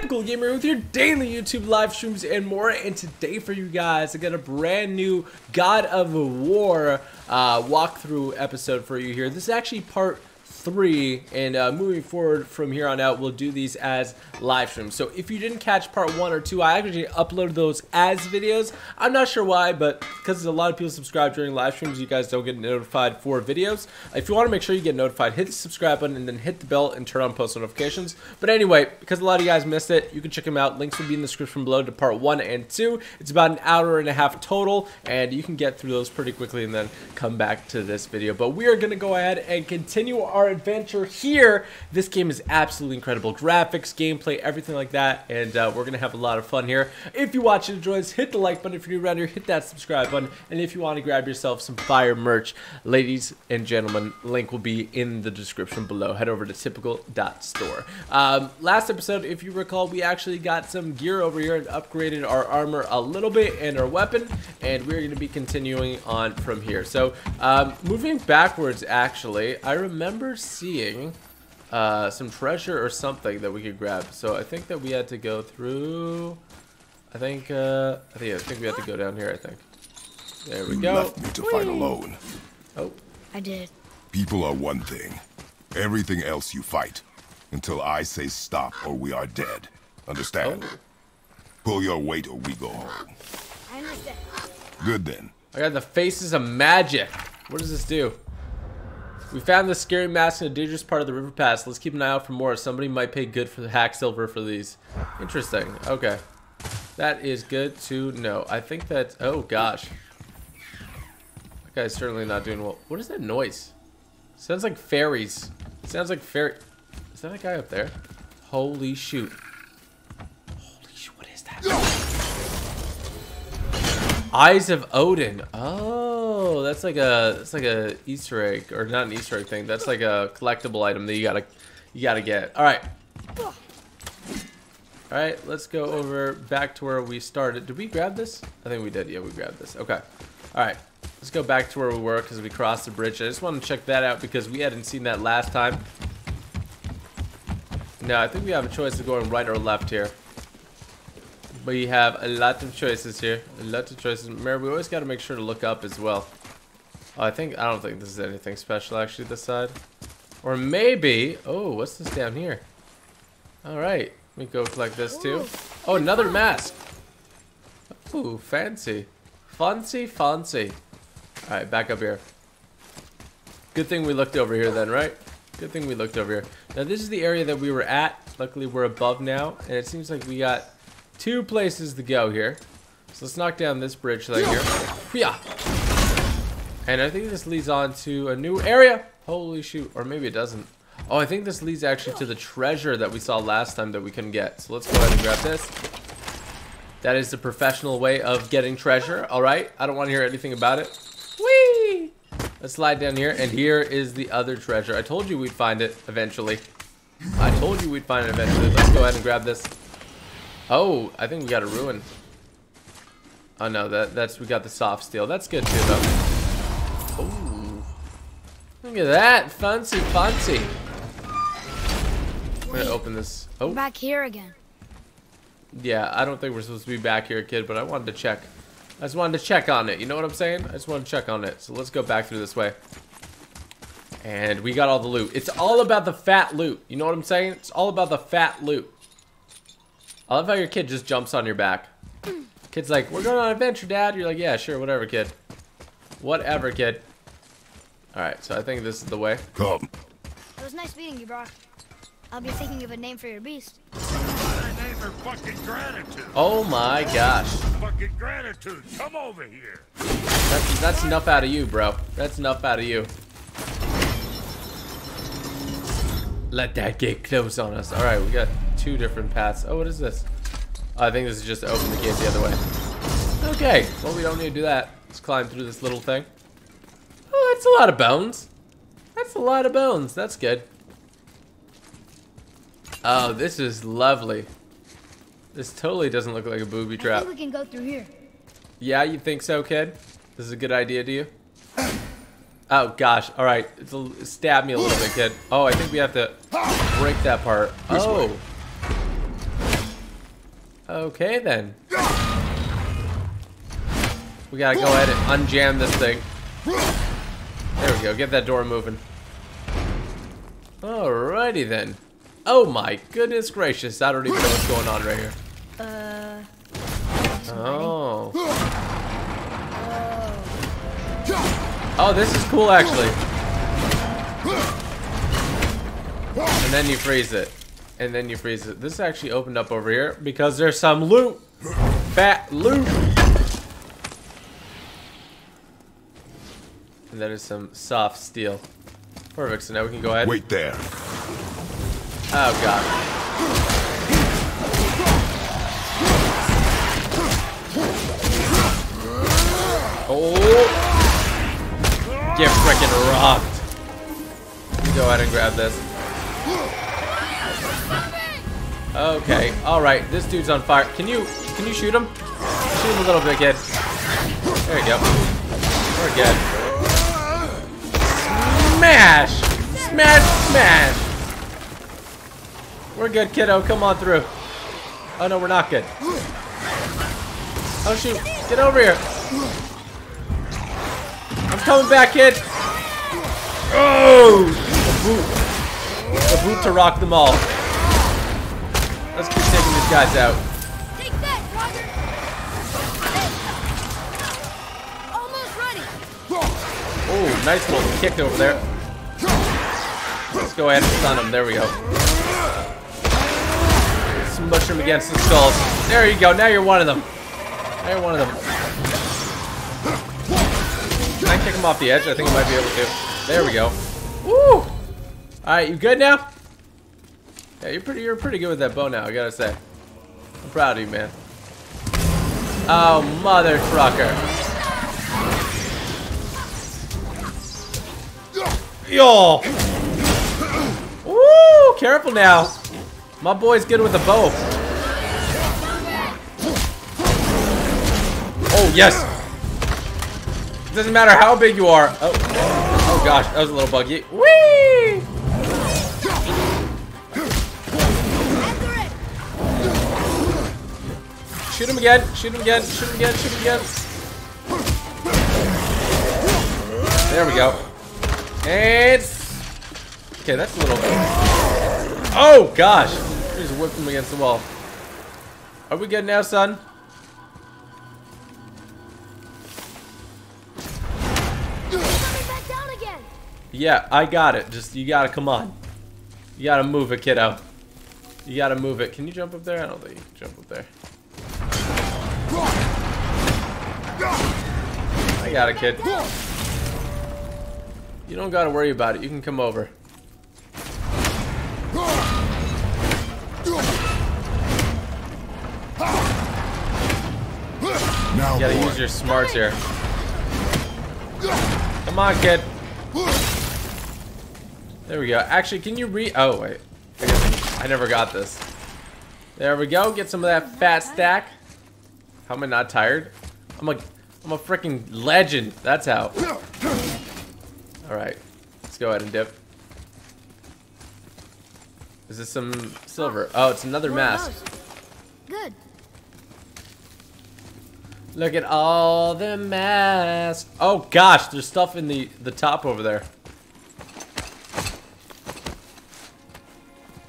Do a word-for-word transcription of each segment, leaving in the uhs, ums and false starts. Typical Gamer with your daily YouTube live streams and more. And today for you guys, I got a brand new God of War uh, walkthrough episode for you here. This is actually part three, and uh, moving forward from here on out, we'll do these as live streams. So if you didn't catch part one or two, I actually upload those as videos. I'm not sure why, but because a lot of people subscribe during live streams, you guys don't get notified for videos. If you want to make sure you get notified, hit the subscribe button and then hit the bell and turn on post notifications. But anyway, because a lot of you guys missed it, you can check them out. Links will be in the description below to part one and two. It's about an hour and a half total, and you can get through those pretty quickly and then come back to this video. But we are going to go ahead and continue our adventure here. This game is absolutely incredible. Graphics, gameplay, everything like that, and uh, we're gonna have a lot of fun here. If you watch and enjoy this, hit the like button. If you're new around here, hit that subscribe button. And if you want to grab yourself some fire merch, ladies and gentlemen, link will be in the description below. Head over to typical dot store. Um, last episode, if you recall, we actually got some gear over here and upgraded our armor a little bit and our weapon, and we're gonna be continuing on from here. So um, moving backwards, actually, I remember seeing uh, some treasure or something that we could grab. So I think that we had to go through. I think. Uh, I think. I think we had to go down here. I think. There we you go. Left me to Whee! Fight alone. Oh. I did. People are one thing. Everything else you fight, until I say stop or we are dead. Understand? Oh. Pull your weight or we go home. I understand. Good then. I got the faces of magic. What does this do? We found this scary mask in a dangerous part of the river pass. Let's keep an eye out for more. Somebody might pay good for the hack silver for these. Interesting. Okay. That is good to know. I think that... Oh, gosh. That guy's certainly not doing well. What is that noise? Sounds like fairies. Sounds like fairy... Is that a guy up there? Holy shoot. Holy shoot, what is that? No! Eyes of Odin. Oh. Oh, that's like a that's like a Easter egg, or not an Easter egg thing. That's like a collectible item that you gotta you gotta get. All right, all right. Let's go over back to where we started. Did we grab this? I think we did. Yeah, we grabbed this. Okay. All right. Let's go back to where we were because we crossed the bridge. I just want to check that out because we hadn't seen that last time. Now I think we have a choice of going right or left here. But you have a lot of choices here. A lot of choices. Remember, we always got to make sure to look up as well. I think I don't think this is anything special actually this side. Or maybe, oh, what's this down here? All right. Let me go collect this too. Oh, another mask. Ooh, fancy. Fancy, fancy. All right, back up here. Good thing we looked over here then, right? Good thing we looked over here. Now, this is the area that we were at. Luckily, we're above now, and it seems like we got two places to go here. So let's knock down this bridge right here. Yeah. And I think this leads on to a new area. Holy shoot. Or maybe it doesn't. Oh, I think this leads actually to the treasure that we saw last time that we couldn't get. So let's go ahead and grab this. That is the professional way of getting treasure. All right. I don't want to hear anything about it. Whee! Let's slide down here. And here is the other treasure. I told you we'd find it eventually. I told you we'd find it eventually. Let's go ahead and grab this. Oh, I think we got a ruin. Oh no, that that's we got the soft steel. That's good too though. Oh, look at that, fancy, fancy. I'm gonna open this. Oh, back here again. Yeah, I don't think we're supposed to be back here, kid. But I wanted to check. I just wanted to check on it. You know what I'm saying? I just wanted to check on it. So let's go back through this way. And we got all the loot. It's all about the fat loot. You know what I'm saying? It's all about the fat loot. I love how your kid just jumps on your back. Kid's like, we're going on an adventure, Dad. You're like, yeah, sure, whatever, kid. Whatever, kid. All right, so I think this is the way. Come. It was nice meeting you, Brock. I'll be thinking of a name for your beast. My name is Bucket Gratitude. Oh, my gosh. Bucket Gratitude, come over here. That's, that's enough out of you, bro. That's enough out of you. Let that gate close on us. All right, we got two different paths. Oh, what is this? Oh, I think this is just to open the gate the other way. Okay, well, we don't need to do that. Let's climb through this little thing. Oh, that's a lot of bones. That's a lot of bones. That's good. Oh, this is lovely. This totally doesn't look like a booby trap. I think we can go through here. Yeah, you think so, kid? This is a good idea to you? Oh, gosh. All right. It'll stab me a little bit, kid. Oh, I think we have to break that part. Oh. Okay then. We gotta go ahead and unjam this thing. There we go, get that door moving. Alrighty then. Oh my goodness gracious, I don't even know what's going on right here. Uh. Oh. Oh. Oh, this is cool actually. And then you freeze it. And then you freeze it. This actually opened up over here because there's some loot. Fat loot. And that is some soft steel. Perfect, so now we can go ahead. Wait there. Oh god. Oh. Get frickin' rocked. Let me go ahead and grab this. Okay, alright, this dude's on fire. Can you can you shoot him? Shoot him a little bit, kid. There you go. We're good. Smash! Smash, smash! We're good, kiddo. Come on through. Oh no, we're not good. Oh shoot, get over here. I'm coming back, kid. Oh! A boot. A boot to rock them all. Let's keep taking these guys out. Take that, Roger. Hey. Almost ready. Oh, nice little kick over there. Let's go ahead and stun him. There we go. Smush him against the skulls. There you go. Now you're one of them. Now you're one of them. Can I kick him off the edge? I think I might be able to. There we go. Woo! Alright, you good now? Yeah, you're pretty, you're pretty good with that bow now, I gotta say. I'm proud of you, man. Oh, mother trucker. Yo! Woo! Careful now. My boy's good with the bow. Oh, yes! It doesn't matter how big you are. Oh, oh gosh, that was a little buggy. Whee! Shoot him again, shoot him again, shoot him again, shoot him again. There we go. And... okay, that's a little... oh, gosh. Just whipped him against the wall. Are we good now, son? Back down again. Yeah, I got it. Just, you gotta, come on. You gotta move it, kiddo. You gotta move it. Can you jump up there? I don't think you can jump up there. I got it, kid. You don't gotta worry about it. You can come over. Now you gotta use your smarts here. Come on, kid. There we go. Actually, can you re- oh, wait. I guess I never got this. There we go. Get some of that fat stack. How am I not tired? I'm a, I'm a freaking legend. That's how. All right, let's go ahead and dip. Is this some silver? Oh, it's another mask. Good. Look at all the masks. Oh gosh, there's stuff in the the top over there.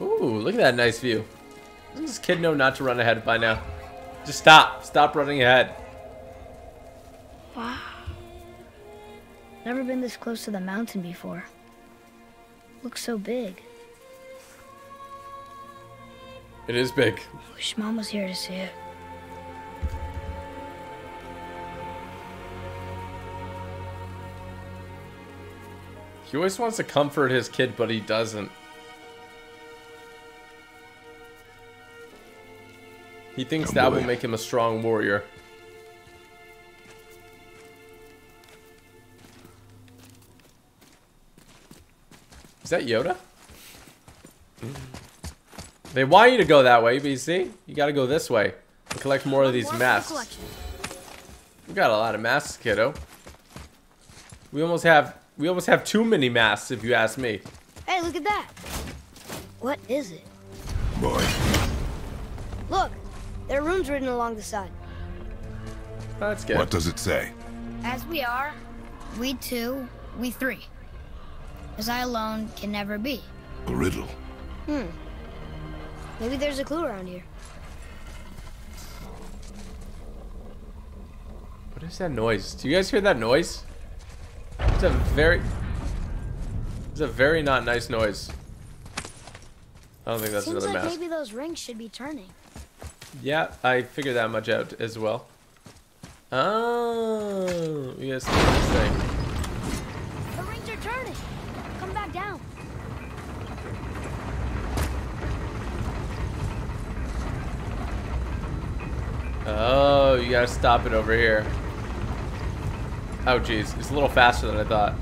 Ooh, look at that nice view. Doesn't this kid know not to run ahead by now? Just stop. Stop running ahead. Wow. Never been this close to the mountain before. Looks so big. It is big. I wish Mom was here to see it. He always wants to comfort his kid, but he doesn't. He thinks that will make him a strong warrior. Is that Yoda? They want you to go that way, but you see? You gotta go this way and collect more of these masks. We got a lot of masks, kiddo. We almost have we almost have too many masks, if you ask me. Hey, look at that. What is it? Boy. Look. There are runes written along the side. That's good. What does it say? As we are, we two, we three. As I alone can never be. A riddle. Hmm. Maybe there's a clue around here. What is that noise? Do you guys hear that noise? It's a very... It's a very not nice noise. I don't think that's another map. Seems like maybe those rings should be turning. Yeah, I figured that much out as well. Oh, you guys see this thing. The rings are turning. Come back down. Oh, you gotta stop it over here. Oh, geez, it's a little faster than I thought.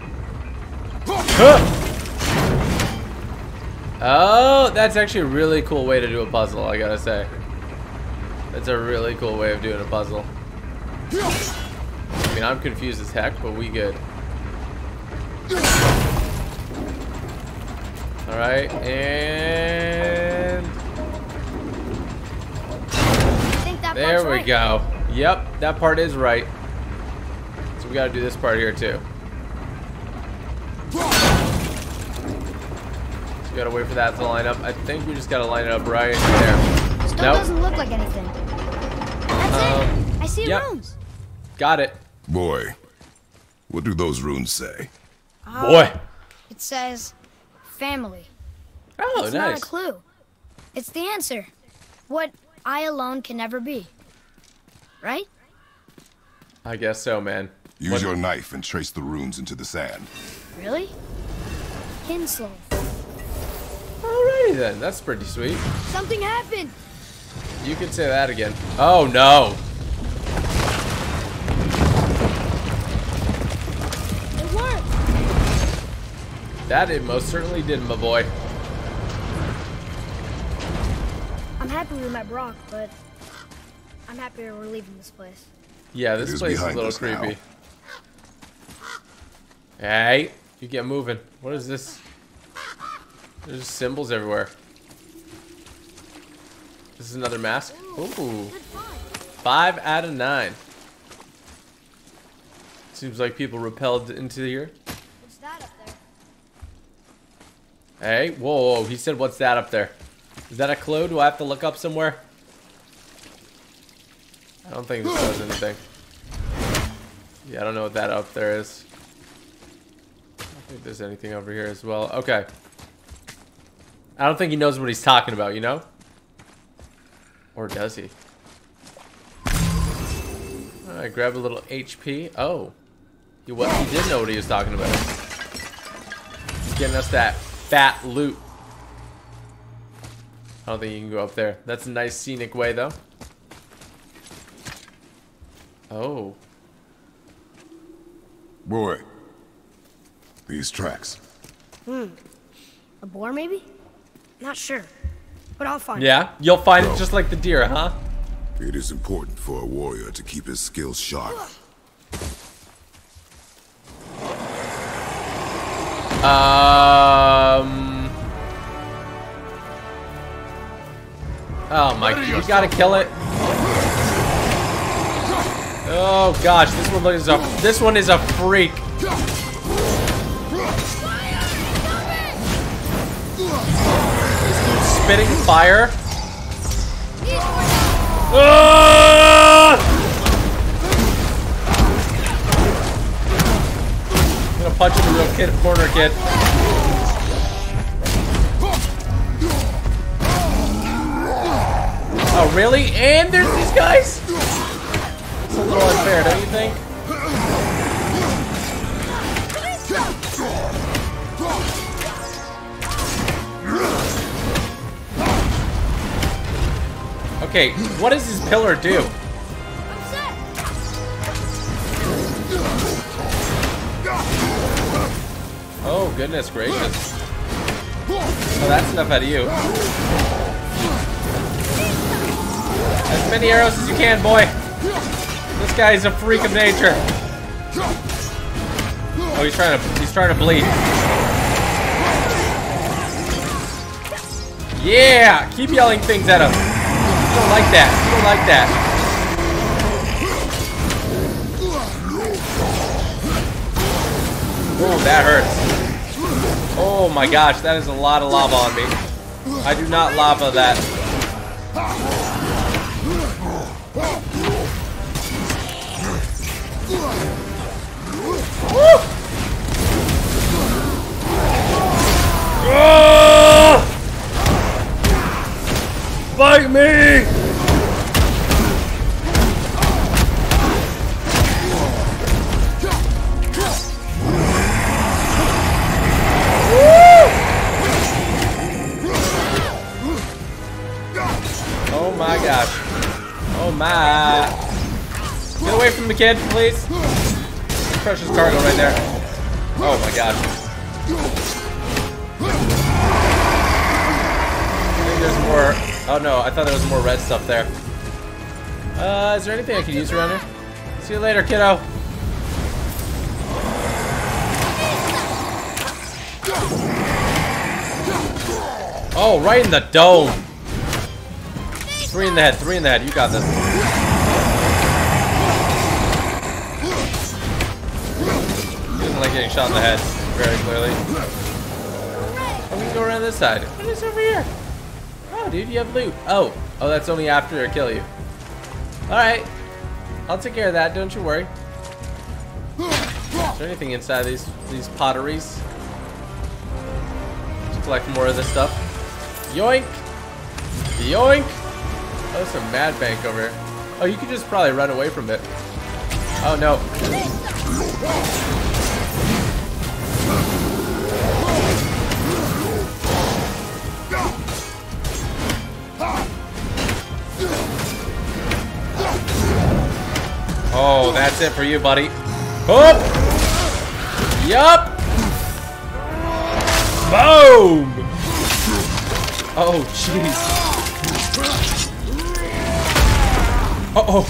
Oh, that's actually a really cool way to do a puzzle, I gotta say. That's a really cool way of doing a puzzle. I mean, I'm confused as heck, but we good. Alright, and... There we go. Yep, that part is right. So we gotta do this part here, too. So we gotta wait for that to line up. I think we just gotta line it up right there. Still nope. Doesn't look like anything. That's um, it. I see yep. Runes. Got it. Boy, what do those runes say? Uh, Boy. It says family. Oh, it's nice. Not a clue. It's the answer. What I alone can never be. Right? I guess so, man. Use what? Your knife and trace the runes into the sand. Really? Kinslow. Alrighty then. That's pretty sweet. Something happened. You can say that again. Oh, no. That it most certainly did, my boy. I'm happy we met Brock, but I'm happier we're leaving this place. Yeah, this place is a little creepy. Now. Hey, you get moving. What is this? There's symbols everywhere. This is another mask. Ooh. Five out of nine. Seems like people repelled into here. Hey, whoa, whoa, he said, what's that up there? Is that a clue? Do I have to look up somewhere? I don't think this does anything. Yeah, I don't know what that up there is. I don't think there's anything over here as well. Okay. I don't think he knows what he's talking about, you know? Or does he? Alright, grab a little H P. Oh. He, well, he did know what he was talking about. He's giving us that fat loot. I don't think you can go up there. That's a nice scenic way, though. Oh. Boy. These tracks. Hmm. A boar, maybe? Not sure. But I'll find yeah, it. Yeah? You'll find Bro, it just like the deer, huh? It is important for a warrior to keep his skills sharp. Um. Oh my! You gotta kill it. Oh gosh, this one is a this one is a freak. This dude's spitting fire. Ah! I'm gonna punch him in the real kid corner, kid. Oh really? And there's these guys? It's a little unfair, don't you think? Okay, what does this pillar do? Oh, goodness gracious. Oh, that's enough out of you. As many arrows as you can, boy. This guy is a freak of nature. Oh, he's trying to, he's trying to bleed. Yeah, keep yelling things at him. You don't like that. You don't like that. Oh, that hurts. Oh my gosh, that is a lot of lava on me. I do not lava that. Woo! Oh! Fight me! Woo! Oh my gosh. Oh my. Get away from the kid, please. Precious cargo right there. Oh my gosh. There's more. Oh no, I thought there was more red stuff there. Uh, is there anything I can use around here? See you later, kiddo. Oh, right in the dome. Three in the head, three in the head. You got this. Doesn't like getting shot in the head, very clearly. Oh, we can go around this side. What is over here? Oh, dude, you have loot. Oh, oh, that's only after I kill you. All right, I'll take care of that. Don't you worry. Is there anything inside these these potteries? Just collect more of this stuff. Yoink, yoink. Oh, there's some mad bank over here. Oh, you could just probably run away from it. Oh no. Oh, that's it for you, buddy. Hoop! Yup! Boom! Oh, jeez. Uh-oh. I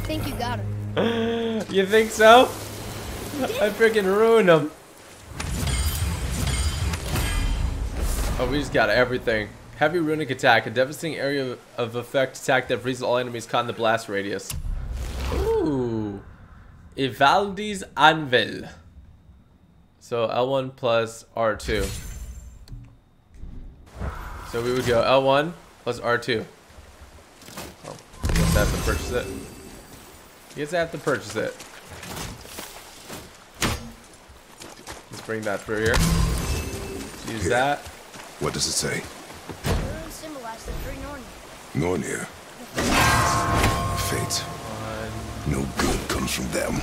think you got him. You think so? I freaking ruined him. Oh, we just got everything. Heavy runic attack, a devastating area of effect attack that freezes all enemies caught in the blast radius. Ooh, Ivaldi's Anvil. So L one plus R two. So we would go L one plus R two. Oh, I guess I have to purchase it. I guess I have to purchase it. Let's bring that through here. Use here. That. What does it say? The rune symbolizes the three Nornir. Nornir. Fate. No good comes from them.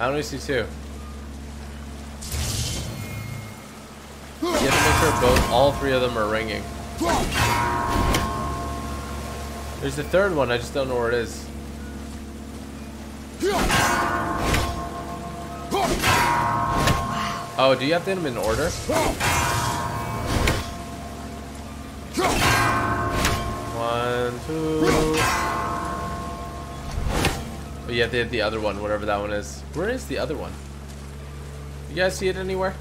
I only see two. You have to make sure both, all three of them are ringing. There's the third one, I just don't know where it is. Oh, do you have to hit them in order? One, two. Oh, you have to hit the other one, whatever that one is. Where is the other one? You guys see it anywhere?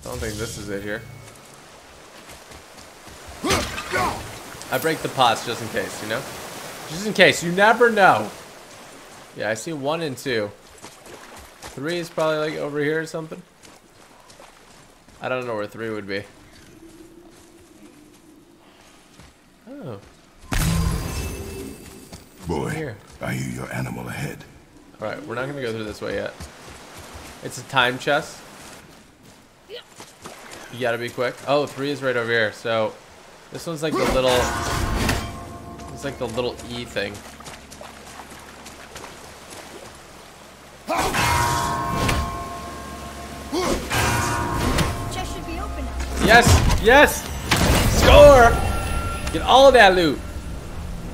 I don't think this is it here. I break the pots just in case, you know? Just in case, you never know. Yeah, I see one and two. Three is probably like over here or something. I don't know where three would be. Oh. Boy, I hear your animal ahead. Alright, we're not gonna go through this way yet. It's a time chest. You gotta be quick. Oh, three is right over here, so this one's like the little it's like the little E thing. Chest should be open now. Yes! Yes! Score! Get all of that loot.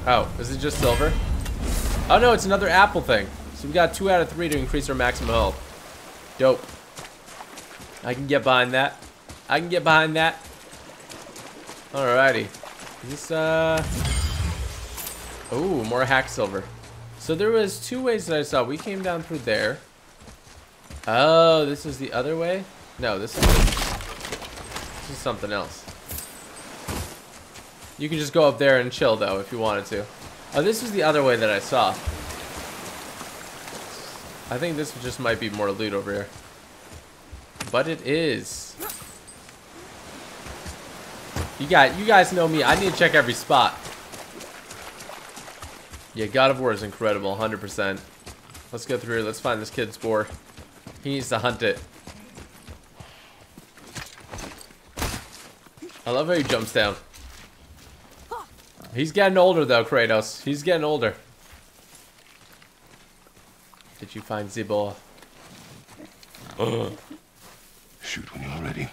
Oh, is it just silver? Oh no, it's another apple thing. So we got two out of three to increase our maximum health. Dope. I can get behind that. I can get behind that. Alrighty. Is this uh oh, more hack silver. So there was two ways that I saw. We came down through there. Oh, this is the other way? No, this is this is something else. You can just go up there and chill though if you wanted to. Oh, this is the other way that I saw. I think this just might be more loot over here. But it is. You got you guys know me. I need to check every spot. Yeah, God of War is incredible, one hundred percent. Let's go through here. Let's find this kid's boar. He needs to hunt it. I love how he jumps down. He's getting older though, Kratos. He's getting older. Did you find Ziboa? Ugh. Shoot when you're ready.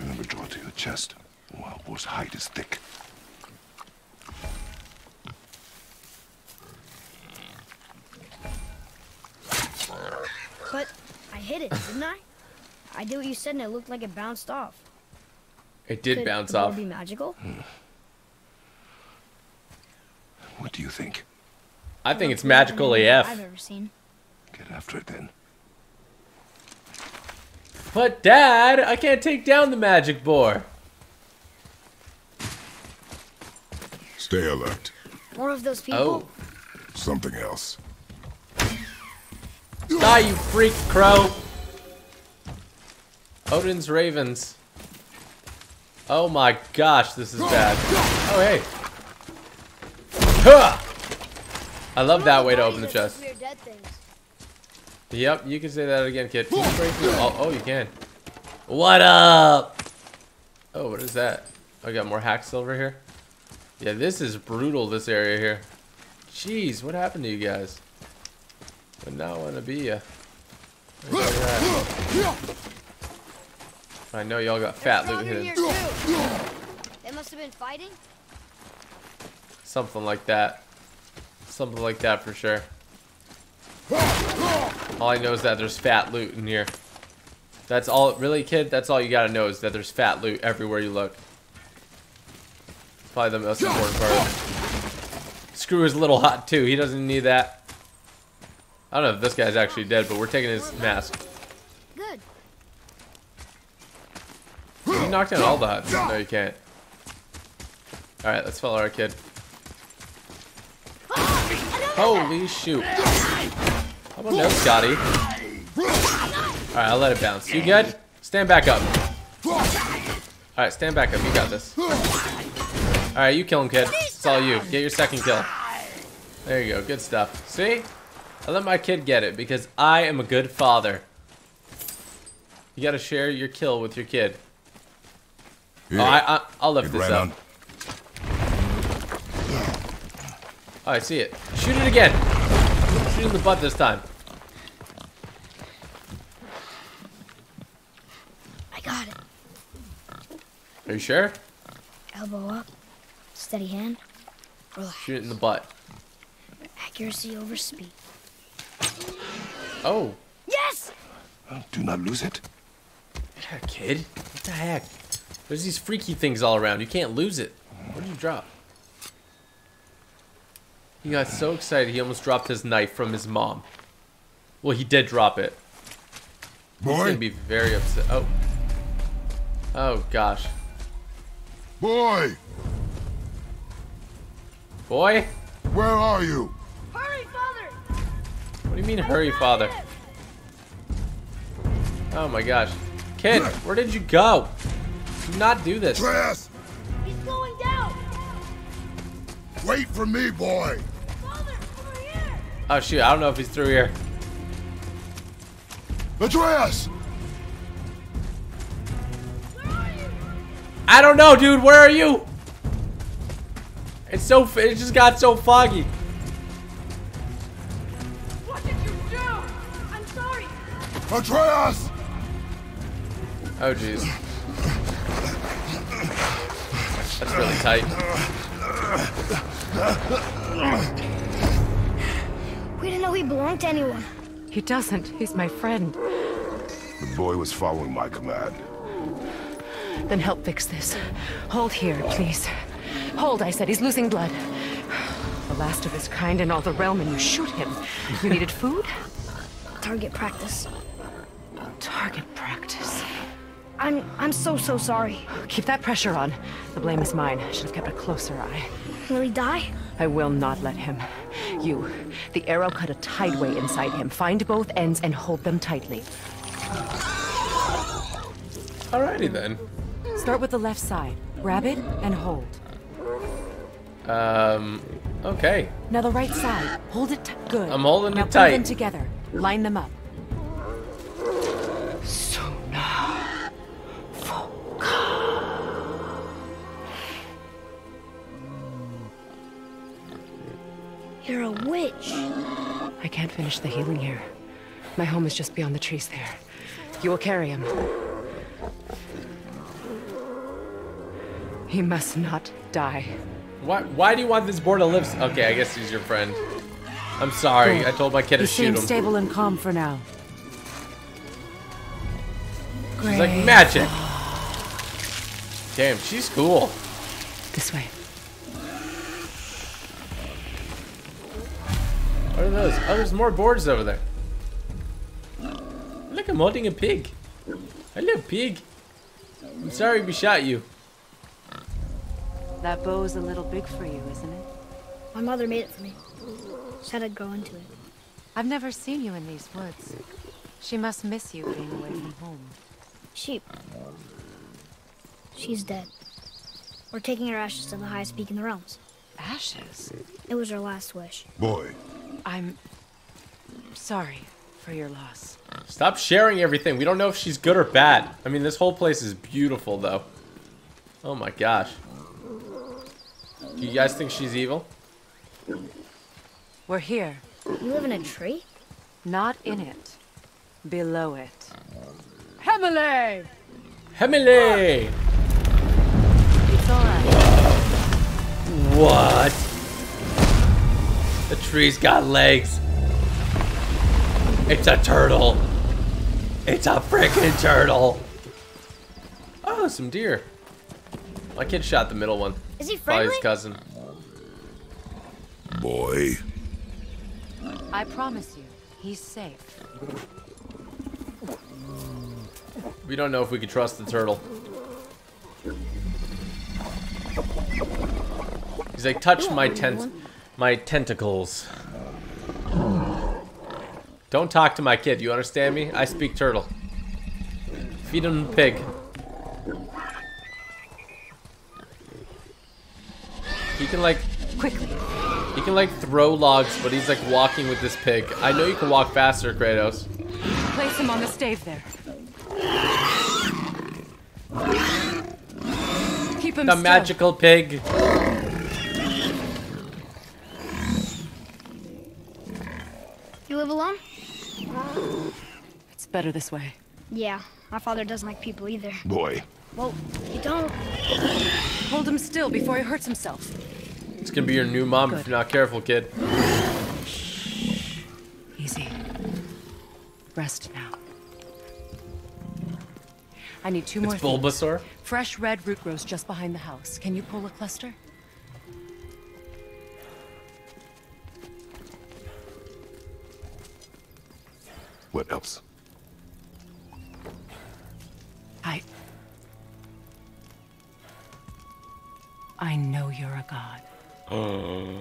Remember, draw to your chest while boar's hide is thick. But I hit it, didn't I? I did what you said, and it looked like it bounced off. It did Could bounce off. Be magical. Hmm. What do you think? I think it's magical A F. I've ever seen. Get after it then. But Dad, I can't take down the magic boar. Stay alert. One of those people. Oh. Something else. Die, you freak crow. Odin's ravens. Oh my gosh, this is bad. Oh hey. Huh! I love that way to open the chest. Yep, you can say that again, kid. Can you break through? Oh, oh, you can. What up? Oh, what is that? I oh, got more hack silver here. Yeah, this is brutal, this area here. Jeez, what happened to you guys? Would not want to be ya. I know y'all got fat loot hidden. They must have been fighting? Something like that. Something like that for sure. All I know is that there's fat loot in here. That's all, really, kid? That's all you gotta know is that there's fat loot everywhere you look. It's probably the most important part. Screw his little hot, too. He doesn't need that. I don't know if this guy's actually dead, but we're taking his mask. Good. You can knock down all the huts. No, you can't. Alright, let's follow our kid. Holy shoot. How about no, Scotty? Alright, I'll let it bounce. You good? Stand back up. Alright, stand back up. You got this. Alright, you kill him, kid. It's all you. Get your second kill. There you go. Good stuff. See? I let my kid get it because I am a good father. You gotta share your kill with your kid. Oh, I, I, I'll lift this up. Oh, I see it. Shoot it again. Shoot in the butt this time. I got it. Are you sure? Elbow up. Steady hand. Relax. Shoot it in the butt. Accuracy over speed. Oh. Yes! Well, do not lose it. Yeah, kid. What the heck? There's these freaky things all around. You can't lose it. What did you drop? He got so excited he almost dropped his knife from his mom. Well, he did drop it. Boy. He's gonna be very upset. Oh. Oh gosh. Boy. Boy. Where are you? Hurry, father. What do you mean, hurry, father? Oh my gosh, kid, where did you go? Do not do this. Trash. He's going down. Wait for me, boy. Oh shoot, I don't know if he's through here. Atreus! Where are you? I don't know, dude, where are you? It's so, it just got so foggy. What did you do? I'm sorry. Atreus! Oh jeez. That's really tight. We didn't know he belonged to anyone. He doesn't. He's my friend. The boy was following my command. Then help fix this. Hold here, please. Hold, I said. He's losing blood. The last of his kind in all the realm, and you shoot him. You needed food? Target practice. Target practice. I'm... I'm so, so sorry. Keep that pressure on. The blame is mine. I should have kept a closer eye. Will he die? I will not let him. You. The arrow cut a tideway inside him. Find both ends and hold them tightly. Alrighty then. Start with the left side. Grab it and hold. Um... Okay. Now the right side. Hold it tight. Good. I'm holding now it tight. Now put them together. Line them up. You're a witch. I can't finish the healing here. My home is just beyond the trees there. You will carry him. He must not die. Why, why do you want this boar to live? Okay, I guess he's your friend. I'm sorry. Good. I told my kid he to shoot him. He seems stable and calm for now. Great. She's like magic. Damn, she's cool. This way. What are those? Oh, there's more boards over there. Look, I'm holding a pig. Hello, pig. I'm sorry we shot you. That bow is a little big for you, isn't it? My mother made it for me. Said I'd grow into it. I've never seen you in these woods. She must miss you being away from home. Sheep. She's dead. We're taking her ashes to the highest peak in the realms. Ashes? It was her last wish. Boy. I'm sorry for your loss. Stop sharing everything. We don't know if she's good or bad. I mean, this whole place is beautiful, though. Oh my gosh. Do you guys think she's evil? We're here. You live in a tree? Not in it. Below it. Hemile! Hemile! It's alright. What? The tree's got legs. It's a turtle. It's a freaking turtle. Oh, some deer. My kid shot the middle one. Is he friendly? Probably his cousin. Boy. I promise you, he's safe. We don't know if we can trust the turtle. He's like, touch my tent, my tentacles. Don't talk to my kid. You understand me? I speak turtle. Feed him the pig. He can like, quickly. He can like throw logs, but he's like walking with this pig. I know you can walk faster, Kratos. Place him on the stave there. Keep him. The still. Magical pig. You live alone? It's better this way. Yeah, my father doesn't like people either. Boy. Well, you don't. Hold him still before he hurts himself. It's gonna be your new mom. Good. If you're not careful, kid. Easy. Rest now. I need two more. It's Bulbasaur. Things. Fresh red root grows just behind the house. Can you pull a cluster? What else? I... I know you're a god. Uh...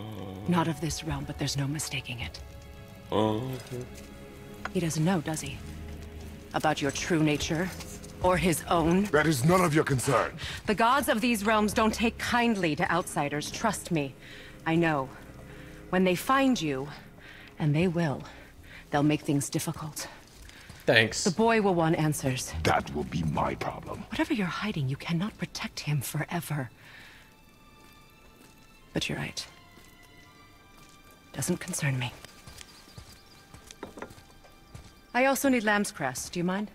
Not of this realm, but there's no mistaking it. Uh... He doesn't know, does he? About your true nature, or his own? That is none of your concern. The gods of these realms don't take kindly to outsiders, trust me. I know. When they find you, and they will, they'll make things difficult. Thanks. The boy will want answers. That will be my problem. Whatever you're hiding, you cannot protect him forever. But you're right. Doesn't concern me. I also need lamb's cress. Do you mind?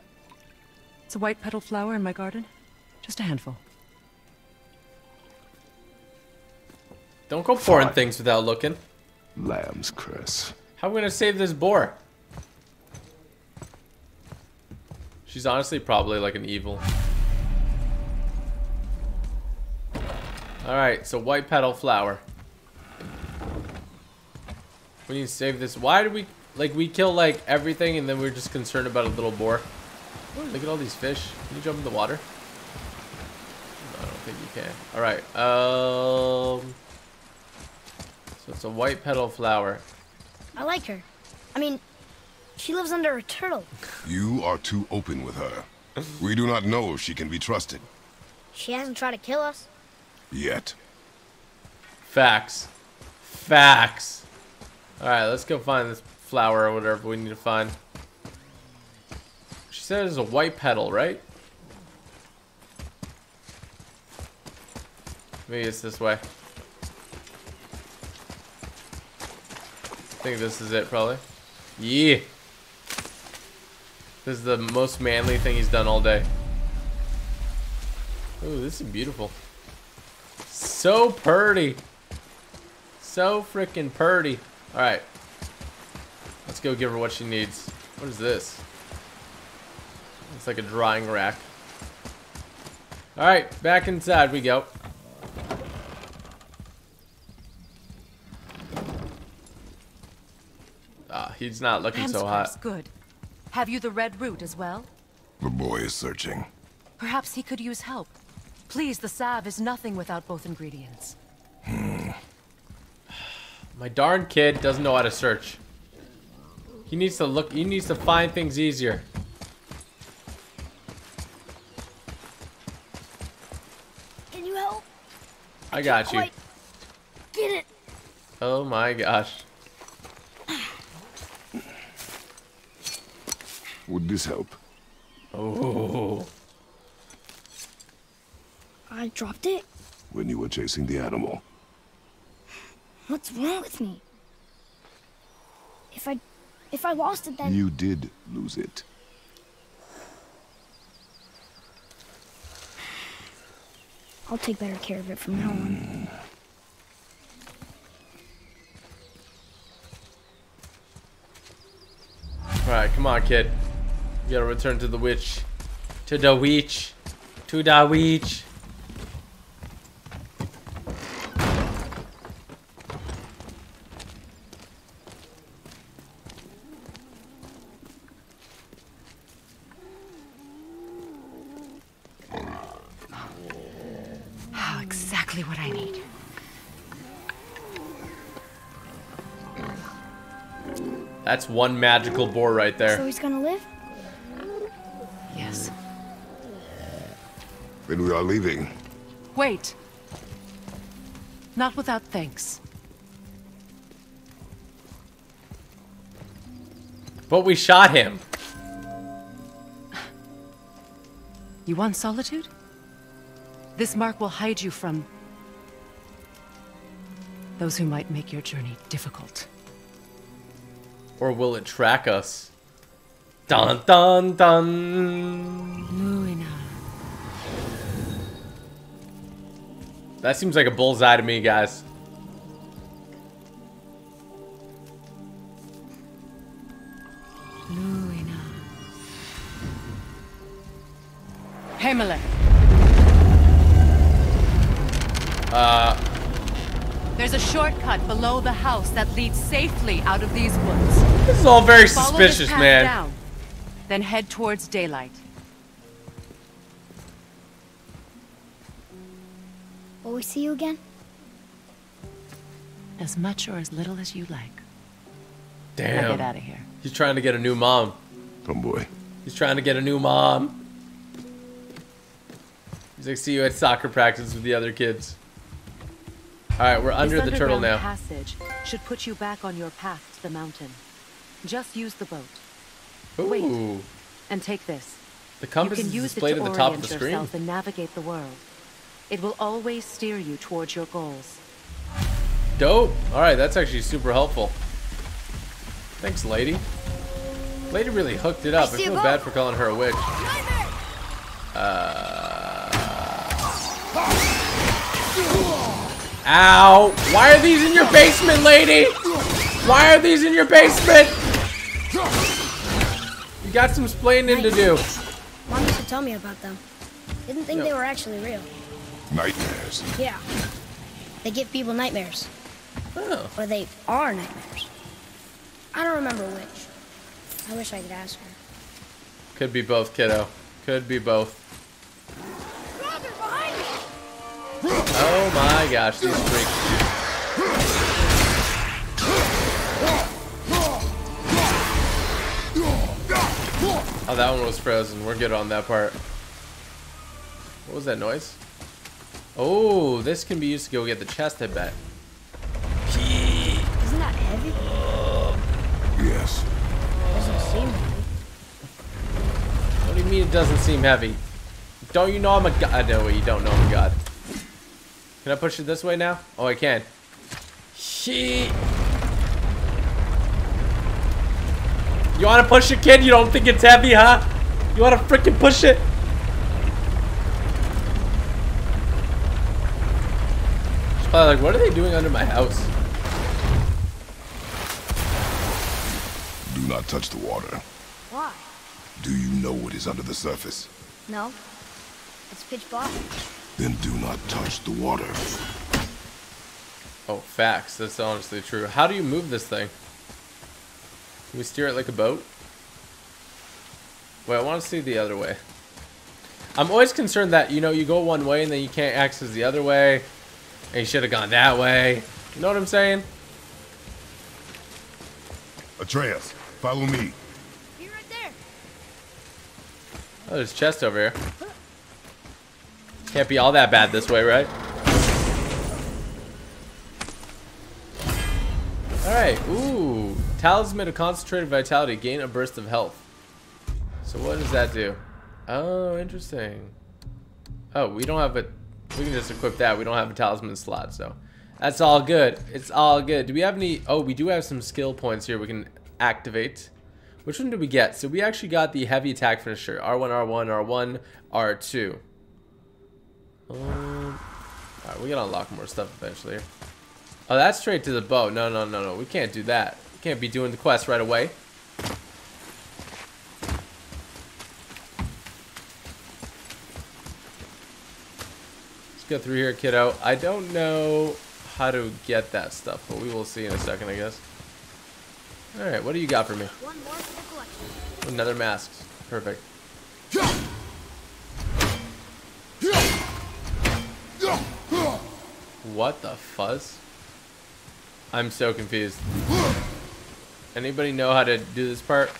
It's a white petal flower in my garden. Just a handful. Don't go pouring things without looking. Lamb's cress. How am I going to save this boar? She's honestly probably like an evil. Alright, so white petal flower. We need to save this. Why did we... Like, we kill, like, everything and then we're just concerned about a little boar. Ooh, look at all these fish. Can you jump in the water? I don't think you can. Alright. Um, so it's a white petal flower. I like her. I mean, she lives under a turtle. You are too open with her. We do not know if she can be trusted. She hasn't tried to kill us. Yet. Facts. Facts. Alright, let's go find this flower or whatever we need to find. She said it's a white petal, right? Maybe it's this way. I think this is it, probably. Yeah. This is the most manly thing he's done all day. Ooh, this is beautiful. So purty. So freaking purty. Alright. Let's go give her what she needs. What is this? It's like a drying rack. Alright, back inside we go. Ah, he's not looking so hot. Good. Have you the red root as well? The boy is searching. Perhaps he could use help. Please, the salve is nothing without both ingredients. Hmm. My darn kid doesn't know how to search. He needs to look, he needs to find things easier. Can you help? I, I got you. Get it. Oh my gosh. Would this help? Oh. I dropped it? When you were chasing the animal. What's wrong with me? If I if I lost it then... You did lose it. I'll take better care of it from now on. Alright, come on kid. You gotta return to the witch. To the witch. To the witch. What I need. That's one magical boar right there. So he's gonna live? Yes. Then we are leaving. Wait. Not without thanks. But we shot him. You want solitude? This mark will hide you from those who might make your journey difficult. Or will it track us? Dun dun dun. That seems like a bullseye to me, guys. Hey, Malek. Uh... There's a shortcut below the house that leads safely out of these woods. This is all very suspicious, man. Down, then head towards daylight. Will we see you again? As much or as little as you like. Damn. Now get out of here. He's trying to get a new mom. Oh boy. He's trying to get a new mom. He's like, see you at soccer practice with the other kids. All right, we're under the turtle now. Passage should put you back on your path to the mountain. Just use the boat. Ooh. Wait, and take this. The compass is displayed at the top of the screen. You can use it to orient yourself and navigate the world. It will always steer you towards your goals. Dope. All right, that's actually super helpful. Thanks, lady. Lady really hooked it up. I feel bad for calling her a witch. Uh. Ow! Why are these in your basement, lady? Why are these in your basement? You got some splaining to do. Mom used to tell me about them. Didn't think no. they were actually real. Nightmares. Yeah. They give people nightmares. Oh. Or they are nightmares. I don't remember which. I wish I could ask her. Could be both, kiddo. Could be both. Oh my gosh, these freaks. Oh, that one was frozen. We're good on that part. What was that noise? Oh, this can be used to go get the chest, I bet. Isn't that heavy? Uh, yes. It doesn't seem heavy. What do you mean it doesn't seem heavy? Don't you know I'm a god? I know you don't know I'm a god. Can I push it this way now? Oh, I can. She. You wanna push it, kid? You don't think it's heavy, huh? You wanna freaking push it? She's probably like, what are they doing under my house? Do not touch the water. Why? Do you know what is under the surface? No. It's pitch black. Then do not touch the water. Oh, facts. That's honestly true. How do you move this thing? Can we steer it like a boat? Wait, I want to see the other way. I'm always concerned that, you know, you go one way and then you can't access the other way. And you should have gone that way. You know what I'm saying? Atreus, follow me. Be right there. Oh, there's a chest over here. Can't be all that bad this way, right? Alright, ooh. Talisman of Concentrated Vitality. Gain a burst of health. So what does that do? Oh, interesting. Oh, we don't have a... We can just equip that. We don't have a talisman slot, so... That's all good. It's all good. Do we have any... Oh, we do have some skill points here we can activate. Which one did we get? So we actually got the Heavy Attack Finisher. R one, R one, R one, R two. Um, Alright, we gotta unlock more stuff eventually. Oh, that's straight to the boat. No, no, no, no. We can't do that. We can't be doing the quest right away. Let's go through here, kiddo. I don't know how to get that stuff, but we will see in a second, I guess. Alright, what do you got for me? One more for the collection. Another mask. Perfect. What the fuzz? I'm so confused. Anybody know how to do this part?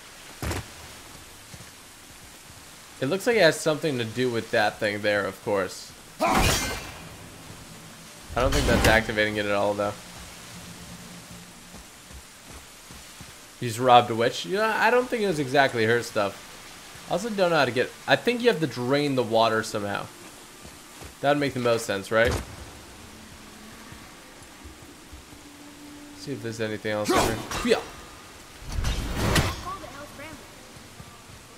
It looks like it has something to do with that thing there, of course. I don't think that's activating it at all, though. You just robbed a witch? You know, I don't think it was exactly her stuff. I also don't know how to get... I think you have to drain the water somehow. That would make the most sense, right? See if there's anything else over here.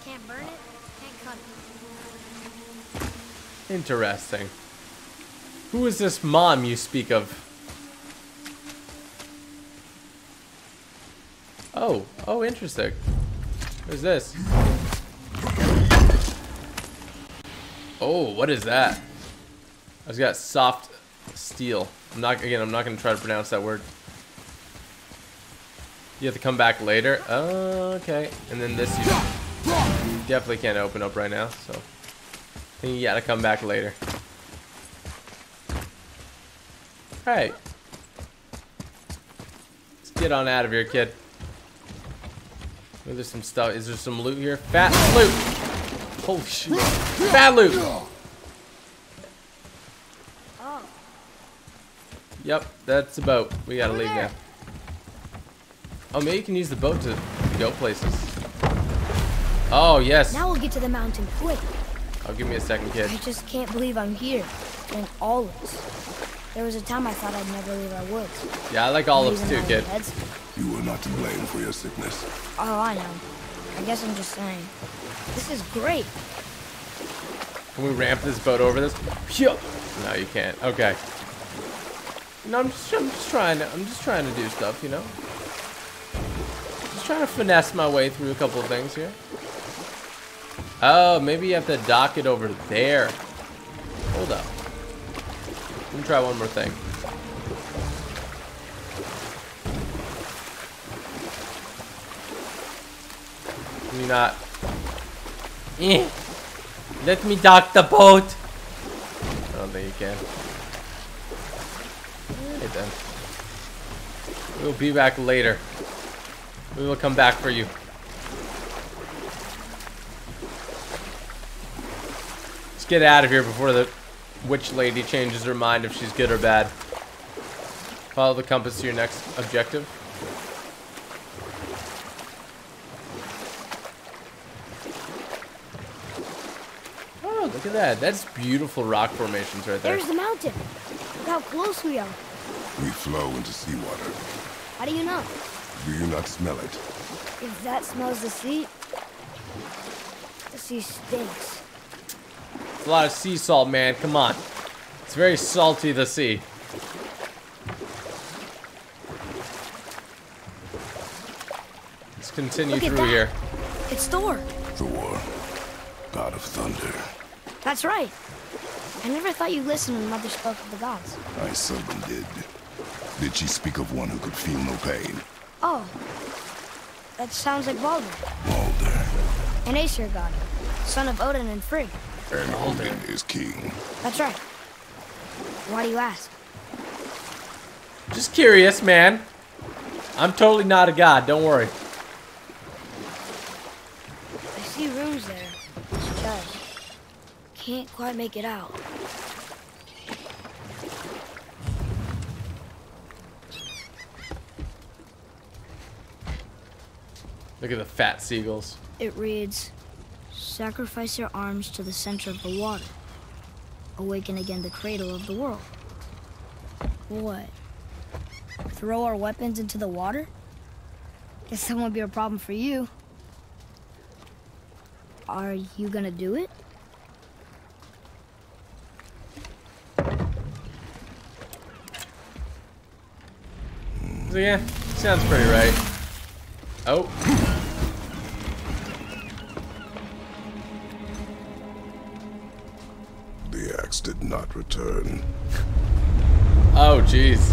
Can't burn it, can't cut it. Interesting. Who is this mom you speak of? Oh, oh, interesting. Who's this? Oh, what is that? I just got soft steel. I'm not again. I'm not gonna try to pronounce that word. You have to come back later. Oh, okay. And then this you definitely can't open up right now. So I think you gotta come back later. Alright. Let's get on out of here, kid. Oh, there's some stuff. Is there some loot here? Fat loot! Holy shit. Fat loot! Oh. Yep, that's the boat. We gotta leave now. Oh, maybe you can use the boat to go places. Oh, yes. Now we'll get to the mountain quick. Oh, give me a second, kid. I just can't believe I'm here. And olives. There was a time I thought I'd never leave our woods. Yeah, I like olives too, kid. Heads. You were not to blame for your sickness. Oh, I know. I guess I'm just saying. This is great. Can we ramp this boat over this? No, you can't. Okay. No, I'm just, I'm just trying to, I'm just trying to do stuff, you know? Trying to finesse my way through a couple of things here. Oh, maybe you have to dock it over there. Hold up. Let me try one more thing. Can you not? Eh. Let me dock the boat. I don't think you can. Alright then. We'll be back later. We will come back for you. Let's get out of here before the witch lady changes her mind if she's good or bad. Follow the compass to your next objective. Oh, look at that. That's beautiful rock formations right there. There's the mountain. Look how close we are. We flow into seawater. How do you know? Do you not smell it? If that smells the sea, the sea stinks. It's a lot of sea salt, man. Come on. It's very salty, the sea. Let's continue Look through at that. Here. It's Thor. Thor, god of thunder. That's right. I never thought you listened when Mother spoke of the gods. I seldom did. Did she speak of one who could feel no pain? Oh, that sounds like Baldur. Baldur. An Aesir god, son of Odin and Frigg. And Odin is king. That's right. Why do you ask? Just curious, man. I'm totally not a god, don't worry. I see rooms there. It's judge. Can't quite make it out. Look at the fat seagulls. It reads, sacrifice your arms to the center of the water. Awaken again the cradle of the world. What? Throw our weapons into the water? Guess that won't be a problem for you. Are you gonna do it? So yeah, sounds pretty right. Oh. Did not return. Oh, jeez.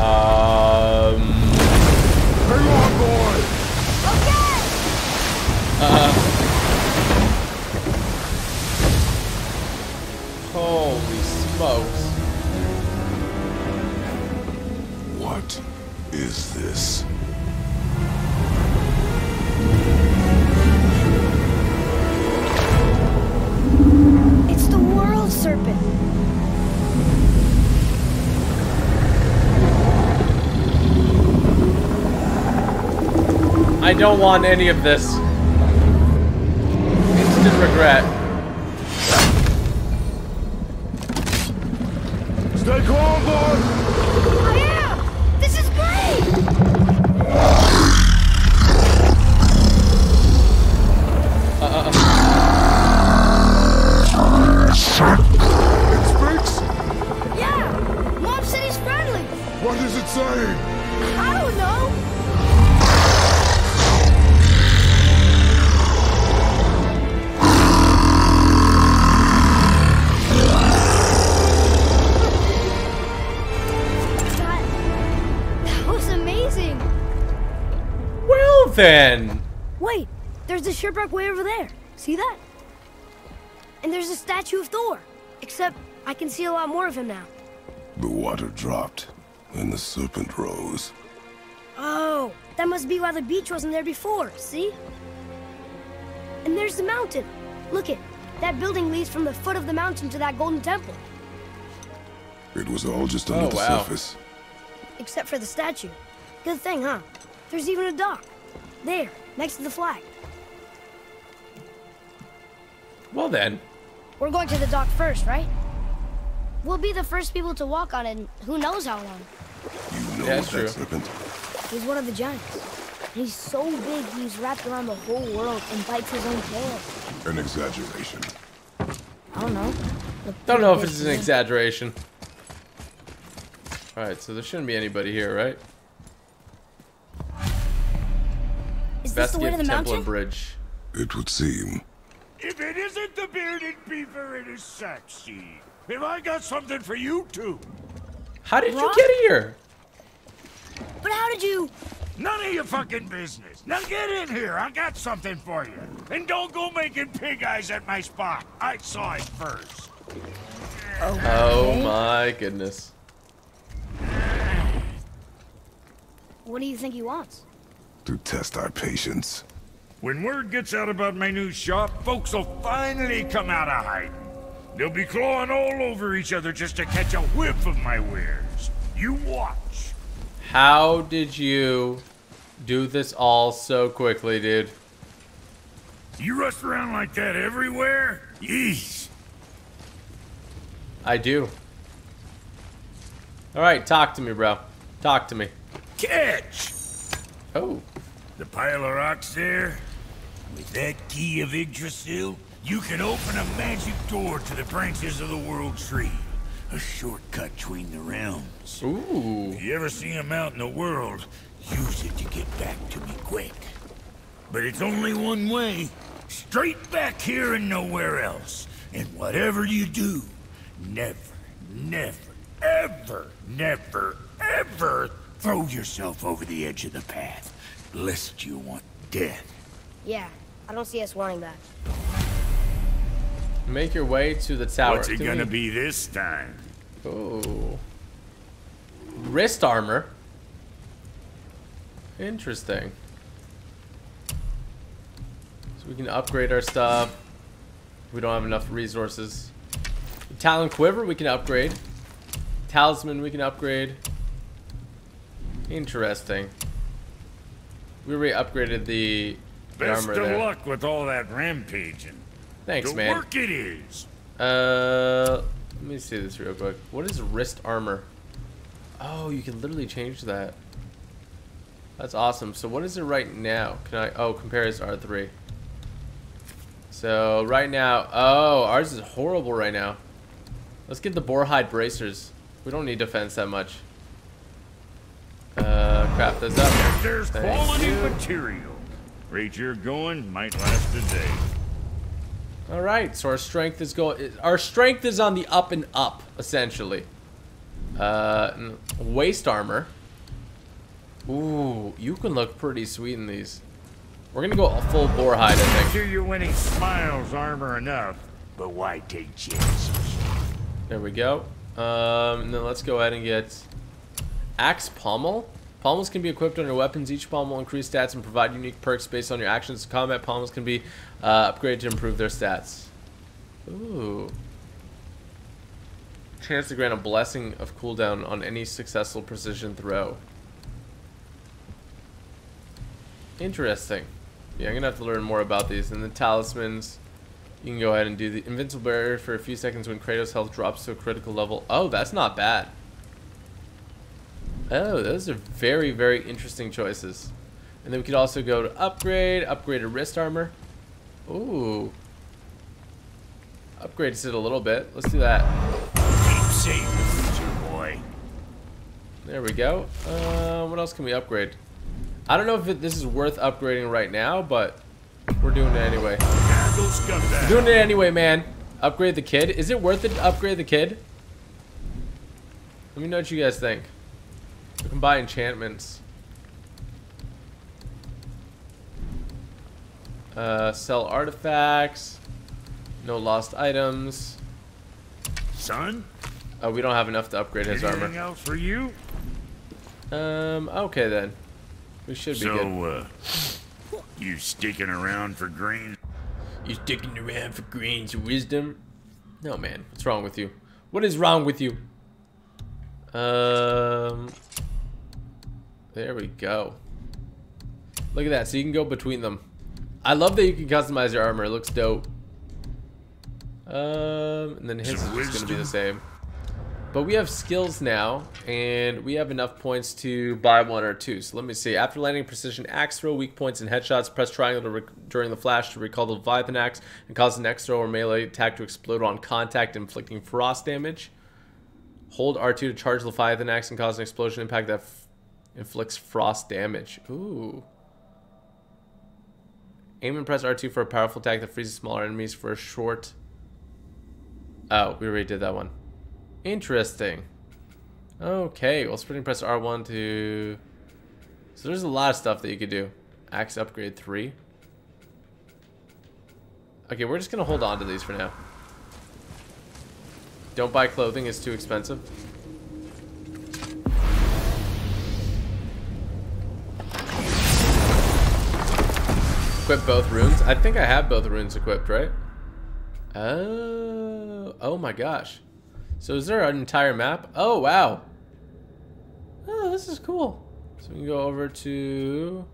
Um. Hang on, boy. Okay. Uh. Holy smokes! What is this? Serpent. I don't want any of this. Instant regret. Stay calm, boy. Oh yeah! This is great! Uh-uh. It speaks? Yeah! Mom said he's friendly! What does it say? I don't know! That, that was amazing! Well then! Wait! There's a shipwreck way over there! See that? And there's a statue of Thor. Except I can see a lot more of him now. The water dropped, and the serpent rose. Oh, that must be why the beach wasn't there before, see? And there's the mountain. Look it, that building leads from the foot of the mountain to that golden temple. It was all just under oh, the wow. surface. Except for the statue. Good thing, huh? There's even a dock. There, next to the flag. Well then. We're going to the dock first, right? We'll be the first people to walk on it, and who knows how long. You know That's that serpent. He's one of the giants. He's so big, he's wrapped around the whole world and bites his own tail. An exaggeration. I don't know. Don't know if it's an exaggeration. Alright, so there shouldn't be anybody here, right? Is this the way to the mountain? Bridge. It would seem. If it isn't the bearded beaver, it is Saxy. Have I got something for you, too? How did Brock? you get here? But how did you... None of your fucking business. Now get in here. I got something for you. And don't go making pig eyes at my spot. I saw it first. Okay. Oh my goodness. What do you think he wants? To test our patience. When word gets out about my new shop, folks will finally come out of hiding. They'll be clawing all over each other just to catch a whiff of my wares. You watch. How did you do this all so quickly, dude? You rush around like that everywhere? Yeesh. I do. All right, talk to me, bro. Talk to me. Catch. Oh. The pile of rocks there, with that key of Yggdrasil, you can open a magic door to the branches of the World Tree. A shortcut between the realms. Ooh. If you ever see him out in the world, use it to get back to me quick. But it's only one way, straight back here and nowhere else. And whatever you do, never, never, ever, never, ever throw yourself over the edge of the path. Lest you want death. Yeah, I don't see us wanting that. Make your way to the tower. What's it gonna me. be this time? Oh, wrist armor. Interesting. So we can upgrade our stuff. We don't have enough resources. Talon quiver we can upgrade. Talisman we can upgrade. Interesting. We already upgraded the Best armor there. Best of luck with all that rampaging. Thanks, the man. Work it is. Uh, let me see this real quick. What is wrist armor? Oh, you can literally change that. That's awesome. So what is it right now? Can I? Oh, compare it to R three. So right now, oh, ours is horrible right now. Let's get the boarhide bracers. We don't need defense that much. Uh, craft this up. There's quality material. Rate you're going might last a day. All right, so our strength is going. Our strength is on the up and up, essentially. Uh, waist armor. Ooh, you can look pretty sweet in these. We're gonna go full boar hide, I think. I'm sure you're winning smiles armor enough, but why take chances? There we go. Um, and then let's go ahead and get. Axe pommel. Pommels can be equipped on your weapons. Each pommel will increase stats and provide unique perks based on your actions. Combat pommels can be uh, upgraded to improve their stats. Ooh. Chance to grant a blessing of cooldown on any successful precision throw. Interesting. Yeah, I'm gonna have to learn more about these. And the talismans. You can go ahead and do the invincible barrier for a few seconds when Kratos' health drops to a critical level. Oh, that's not bad. Oh, those are very, very interesting choices. And then we could also go to upgrade, upgrade to wrist armor. Ooh. Upgrades it a little bit. Let's do that. Keep safe, your boy. There we go. Uh, what else can we upgrade? I don't know if it, this is worth upgrading right now, but we're doing it anyway. We're doing it anyway, man. Upgrade the kid. Is it worth it to upgrade the kid? Let me know what you guys think. We can buy enchantments. Uh, sell artifacts. No lost items. Son? Oh, we don't have enough to upgrade his armor. Anything else for you? Um, okay then. We should be good. So, uh, you sticking around for grains? You sticking around for grains of wisdom? No, man. What's wrong with you? What is wrong with you? Um... There we go. Look at that. So you can go between them. I love that you can customize your armor. It looks dope. Um, and then his is going to be the same. But we have skills now, and we have enough points to buy one or two. So let me see. After landing precision axe throw, weak points and headshots, press triangle to during the flash to recall the Leviathan Axe and cause the next throw or melee attack to explode on contact, inflicting frost damage. Hold R two to charge the Leviathan Axe and cause an explosion impact that inflicts frost damage. Ooh. Aim and press R two for a powerful attack that freezes smaller enemies for a short... Oh, we already did that one. Interesting. Okay, well, sprinting press R one to... So there's a lot of stuff that you could do. Axe upgrade three. Okay, we're just going to hold on to these for now. Don't buy clothing, it's too expensive. Equip both runes. I think I have both runes equipped, right? Oh, oh my gosh. So is there an entire map? Oh, wow. Oh, this is cool. So we can go over to...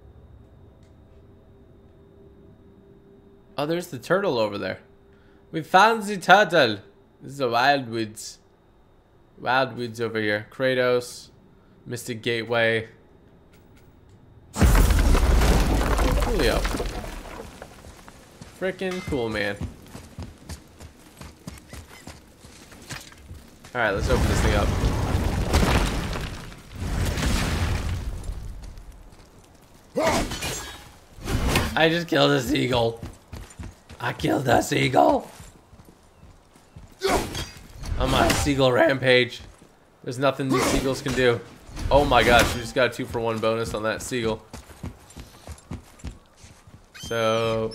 Oh, there's the turtle over there. We found the turtle. This is the wild woods. Wild woods over here. Kratos. Mystic Gateway. Julio. Frickin' cool, man. Alright, let's open this thing up. I just killed a seagull. I killed a seagull. I'm on a seagull rampage. There's nothing these seagulls can do. Oh my gosh, you just got a two for one bonus on that seagull. So,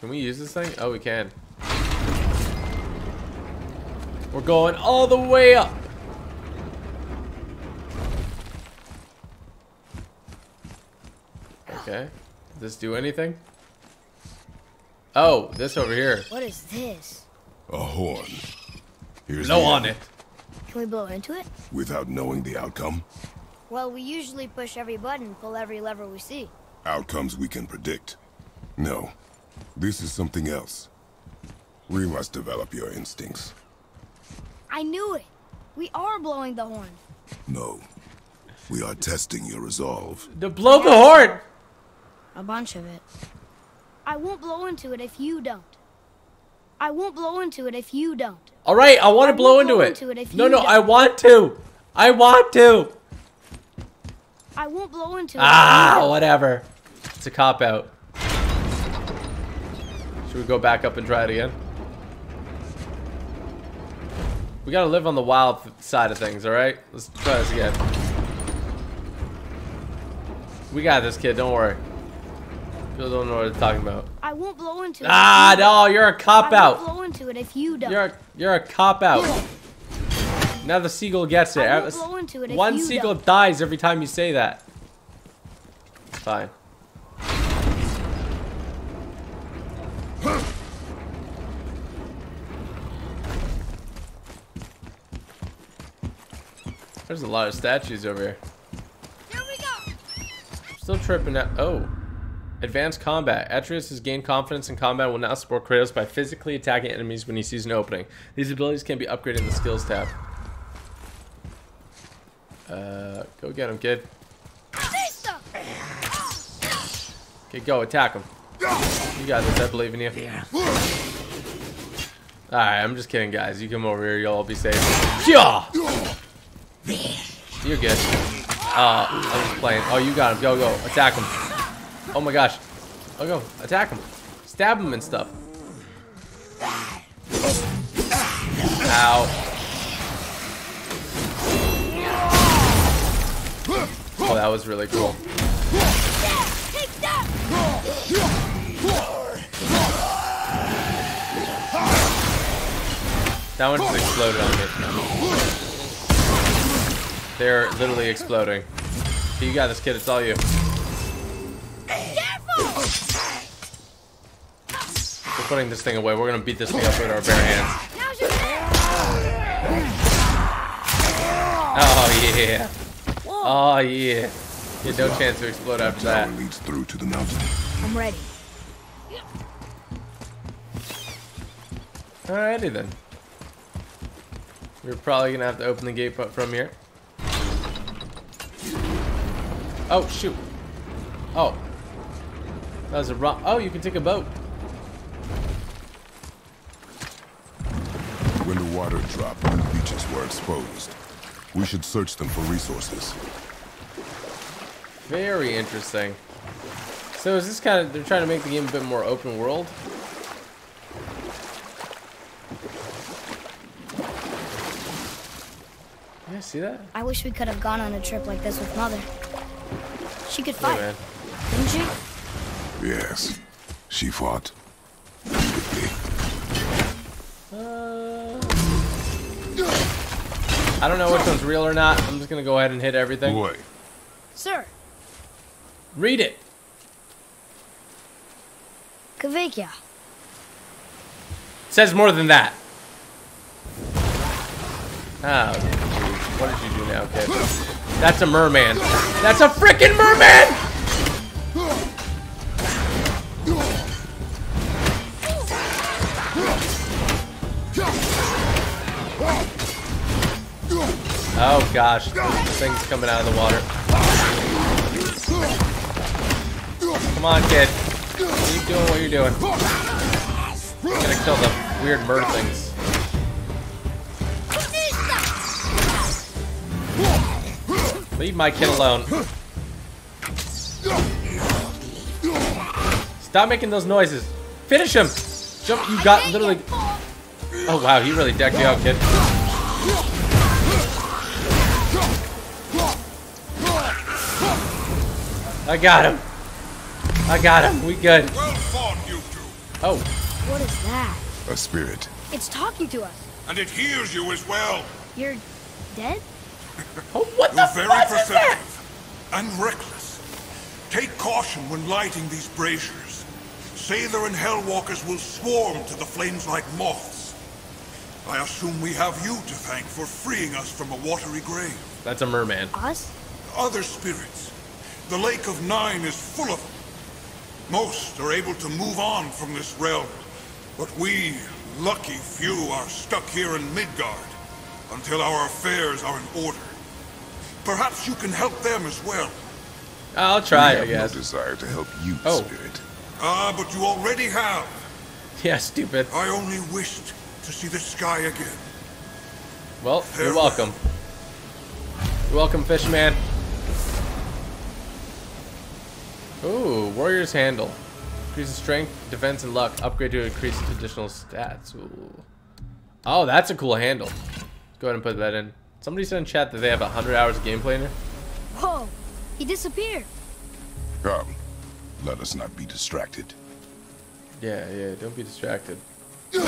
can we use this thing? Oh, we can. We're going all the way up. Okay. Does this do anything? Oh, this over here. What is this? A horn. Here's no on it. Can we blow into it? Without knowing the outcome? Well, we usually push every button, pull every lever we see. Outcomes we can predict. No, this is something else. We must develop your instincts. I knew it. We are blowing the horn. No, we are testing your resolve. To blow the horn. A bunch of it. I won't blow into it if you don't. I won't blow into it if you don't. All right, I want to blow into it. No, no, I want to. I want to. I won't blow into it. Ah, whatever. It's a cop out. Should we go back up and try it again? We gotta live on the wild side of things, all right? Let's try this again. We got this, kid. Don't worry. People don't know what they're talking about. I won't blow into it. Ah, no, you're a cop out. I won't blow into it if you don't. You're a, you're a cop out. Now the seagull gets it. I won't blow into it if One you seagull don't. dies every time you say that. Fine. There's a lot of statues over here. Here we go. Still tripping out. Oh. Advanced combat. Atreus has gained confidence in combat and will now support Kratos by physically attacking enemies when he sees an opening. These abilities can be upgraded in the skills tab. Uh, go get him, kid. Okay, go attack him. You got this, I believe in you. Alright, I'm just kidding, guys. You come over here, you'll all be safe. Yeah! You're good. Uh, I'm just playing. Oh, you got him. Go, go. Attack him. Oh my gosh. Oh, go. Attack him. Stab him and stuff. Ow. Oh, that was really cool. That one just exploded on me. They're literally exploding. You got this, kid. It's all you. We're putting this thing away. We're going to beat this thing up with our bare hands. Oh, yeah. Oh yeah, yeah, no chance to explode after that. Leads through to the mountain. I'm ready. Alrighty then. We're probably gonna have to open the gate up from here. Oh shoot! Oh, that was a wrong. Oh, you can take a boat. When the water dropped, the beaches were exposed. We should search them for resources. Very interesting. So is this kind of... They're trying to make the game a bit more open world? Yeah, see that? I wish we could have gone on a trip like this with Mother. she could fight, hey, didn't she? Yes, she fought. Uh, I don't know which one's real or not. I'm just gonna go ahead and hit everything. Boy. Sir. Read it. Kvekia. Says more than that. Ah, okay. What did you do now? Okay. That's a merman. That's a frickin' merman! Oh gosh, this thing's coming out of the water. Come on, kid. Keep doing what you're doing. I'm gonna kill the weird murder things. Leave my kid alone. Stop making those noises. Finish him! Jump, you got literally... Oh wow, he really decked you out, kid. I got him. I got him. We good. Oh. What is that? A spirit. It's talking to us. And it hears you as well. You're dead? Oh, what the very fuck is that? And reckless. Take caution when lighting these braziers. Sather and Hellwalkers will swarm to the flames like moths. I assume we have you to thank for freeing us from a watery grave. That's a merman. Us? Other spirits. The Lake of Nine is full of them. Most are able to move on from this realm. But we, lucky few, are stuck here in Midgard. Until our affairs are in order. Perhaps you can help them as well. I'll try, we I guess. I have no desire to help you, oh. Spirit. Ah, but you already have. Yeah, stupid. I only wished to see the sky again. Well, farewell. You're welcome. You're welcome, Fishman. Ooh, Warrior's Handle. Increases strength, defense, and luck. Upgrade to increase additional stats. Ooh. Oh, that's a cool handle. Go ahead and put that in. Somebody said in chat that they have one hundred hours of gameplay in here. Whoa, he disappeared. Come, let us not be distracted. Yeah, yeah, don't be distracted. Can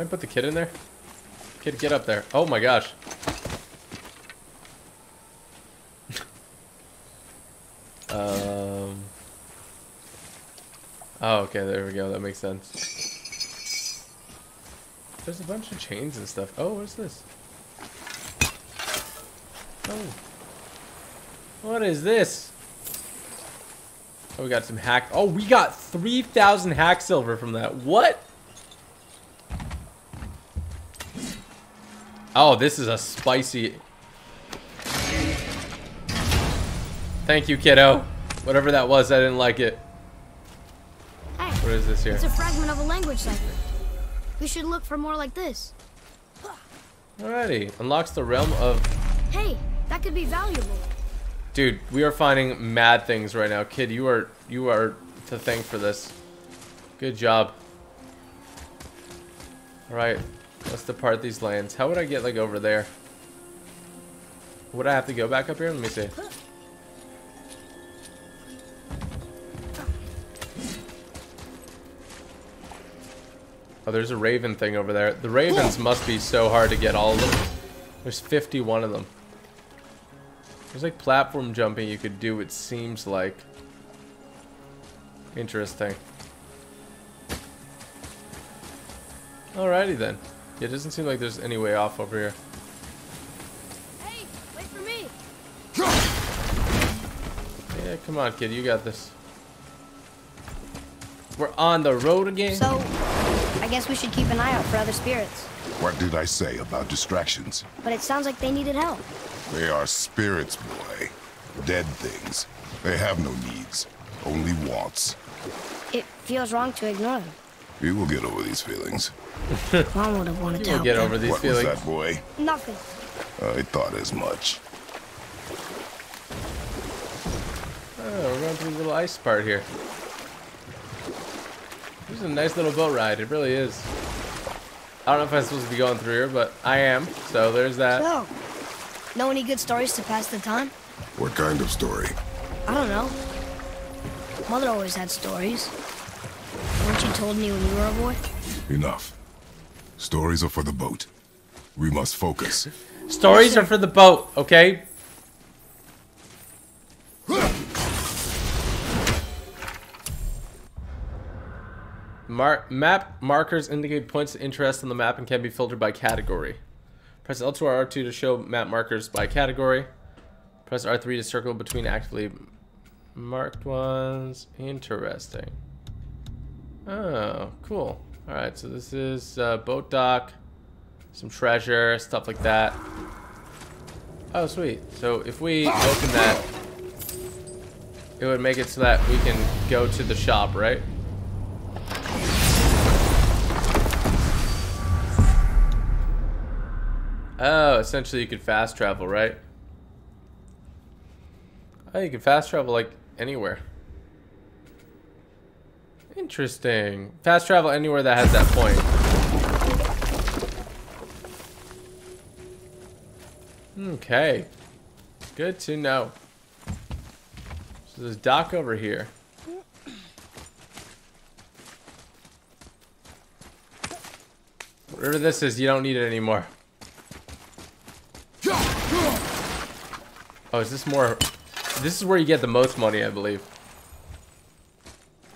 I put the kid in there? Kid, get up there. Oh my gosh. um... Oh, okay, there we go. That makes sense. There's a bunch of chains and stuff. Oh, what's this? Oh. What is this? Oh, we got some hack. Oh, we got three thousand hack silver from that. What? Oh, this is a spicy... Thank you, kiddo. Whatever that was, I didn't like it. What is this here? It's a fragment of a language cipher. We should look for more like this. Alrighty. Unlocks the realm of... Hey, that could be valuable. Dude, we are finding mad things right now. Kid, you are you are to thank for this. Good job. Alright. Let's depart these lands. How would I get, like, over there? Would I have to go back up here? Let me see. Oh, there's a raven thing over there. The ravens must be so hard to get all of them. There's fifty-one of them. There's like platform jumping you could do, it seems like. Interesting. Alrighty then. It doesn't seem like there's any way off over here. Hey, wait for me! Yeah, come on, kid. You got this. We're on the road again. So I guess we should keep an eye out for other spirits. What did I say about distractions? But it sounds like they needed help. They are spirits, boy. Dead things. They have no needs, only wants. It feels wrong to ignore them. You will get over these feelings. Mom would have wanted to help. You will get over these feelings. What was that, boy? Nothing. I thought as much. Oh, we're going through a little ice part here. This is a nice little boat ride, it really is. I don't know if I'm supposed to be going through here, but I am, so there's that. So, know any good stories to pass the time? What kind of story? I don't know. Mother always had stories. Weren't you told me when you were a boy? Enough. Stories are for the boat. We must focus. Stories are for the boat, okay? Mar map markers indicate points of interest on the map and can be filtered by category. Press L two or R two to show map markers by category. Press R three to circle between actively marked ones. Interesting. Oh, cool. Alright, so this is uh, boat dock, some treasure, stuff like that. Oh, sweet. So if we open that, it would make it so that we can go to the shop, right? Oh, essentially you could fast travel, right? Oh, you can fast travel like anywhere. Interesting. Fast travel anywhere that has that point. Okay. Good to know. So there's a dock over here. Whatever this is, you don't need it anymore. Oh, is this more? This is where you get the most money, I believe.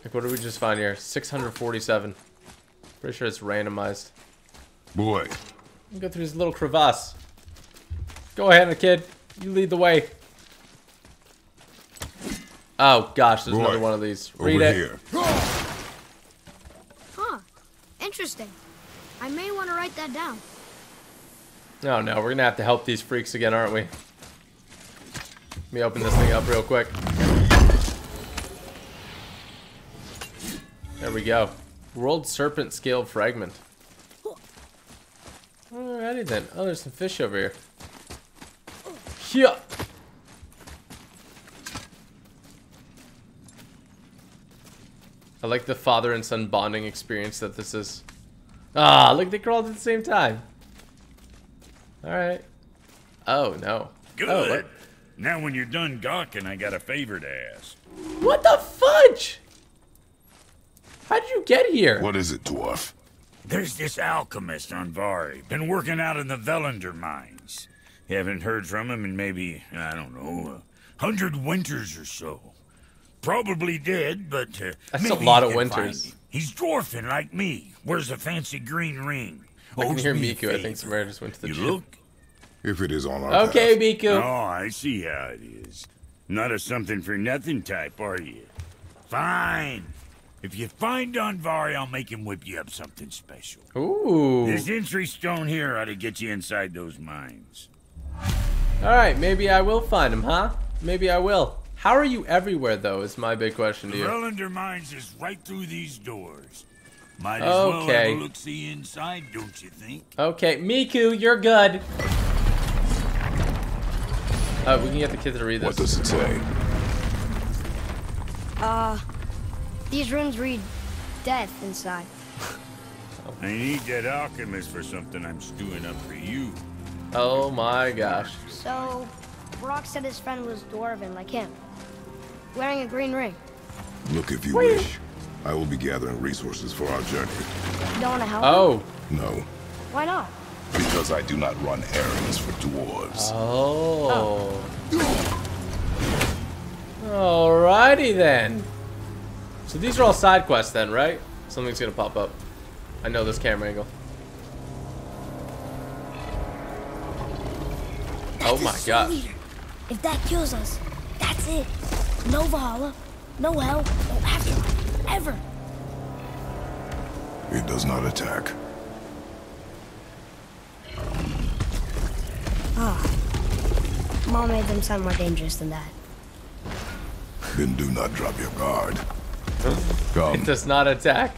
Like, what did we just find here? six hundred forty-seven. Pretty sure it's randomized. Boy. Go through this little crevasse. Go ahead, kid. You lead the way. Oh, gosh. There's Boy. another one of these. Read Over it. Here. Huh. Interesting. I may want to write that down. Oh, no. We're going to have to help these freaks again, aren't we? Let me open this thing up real quick. There we go. World Serpent Scale Fragment. Alrighty then. Oh, there's some fish over here. Yeah. I like the father and son bonding experience that this is. Ah, look, they crawled at the same time. Alright. Oh, no. Good. Oh, now when you're done gawking, I got a favor to ask. What the fudge? How'd you get here? What is it, dwarf? There's this alchemist, Andvari. Been working out in the Völunder mines. Haven't heard from him in maybe, I don't know, a hundred winters or so. Probably dead, but uh, That's maybe a lot of winters. He's dwarfing like me. Wears a fancy green ring. I can hear Miku, I think somewhere just went to the gym. You look? If it is on our Okay, path. Miku. Oh, I see how it is. Not a something for nothing type, are you? Fine. If you find Donvari, I'll make him whip you up something special. Ooh. This entry stone here ought to get you inside those mines. Alright, maybe I will find him, huh? Maybe I will. How are you everywhere, though, is my big question to you. The Völunder mines is right through these doors. Might as okay. well have a look-see inside, don't you think? Okay, Miku, you're good. Uh, we can get the kids to read this. What does it say? Uh, these runes read death inside. I need that alchemist for something I'm stewing up for you. Oh my gosh. So, Brock said his friend was dwarven like him, wearing a green ring. Look if you Wait. wish. I will be gathering resources for our journey. You don't want to help? Oh. No. Why not? Because I do not run errands for dwarves. Oh. oh. Alrighty then. So these are all side quests then, right? Something's gonna pop up. I know this camera angle. That oh my god. If that kills us, that's it. No Valhalla, no hell, no afterlife, ever. It does not attack. Oh. Mom made them sound more dangerous than that. Then do not drop your guard. Come. It does not attack.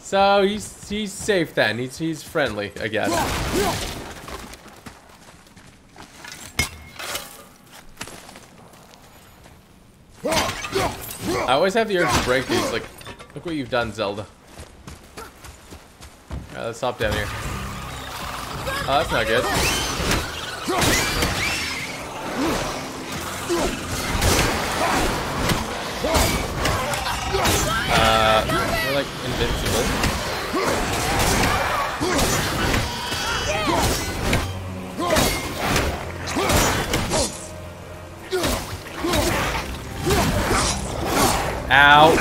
So he's he's safe then. He's he's friendly, I guess. I always have the urge to break these. Like, look what you've done, Zelda. Alright, let's hop down here. Oh, that's not good. Uh, we're like invincible. Ow.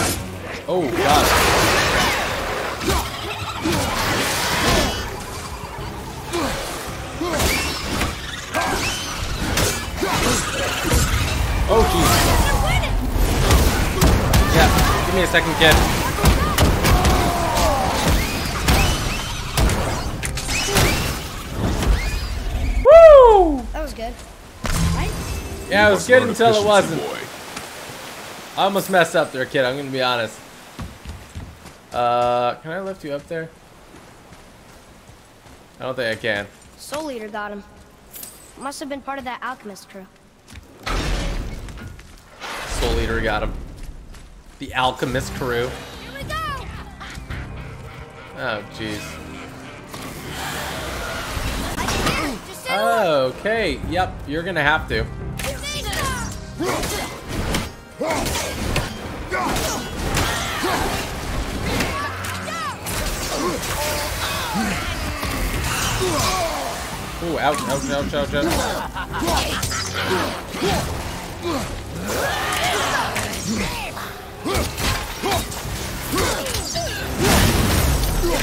Oh, God. Oh, jeez. Yeah, give me a second, kid. Woo! That was good. Right? Yeah, it was good until it wasn't. Boy. I almost messed up there, kid. I'm gonna be honest. Uh, can I lift you up there? I don't think I can. Soul Eater got him. Must have been part of that alchemist crew. Soul Eater got him. The alchemist crew. Here we go! Oh, jeez. Oh, okay. Yep, you're gonna have to. Ooh, ouch, ouch, ouch, ouch, ouch.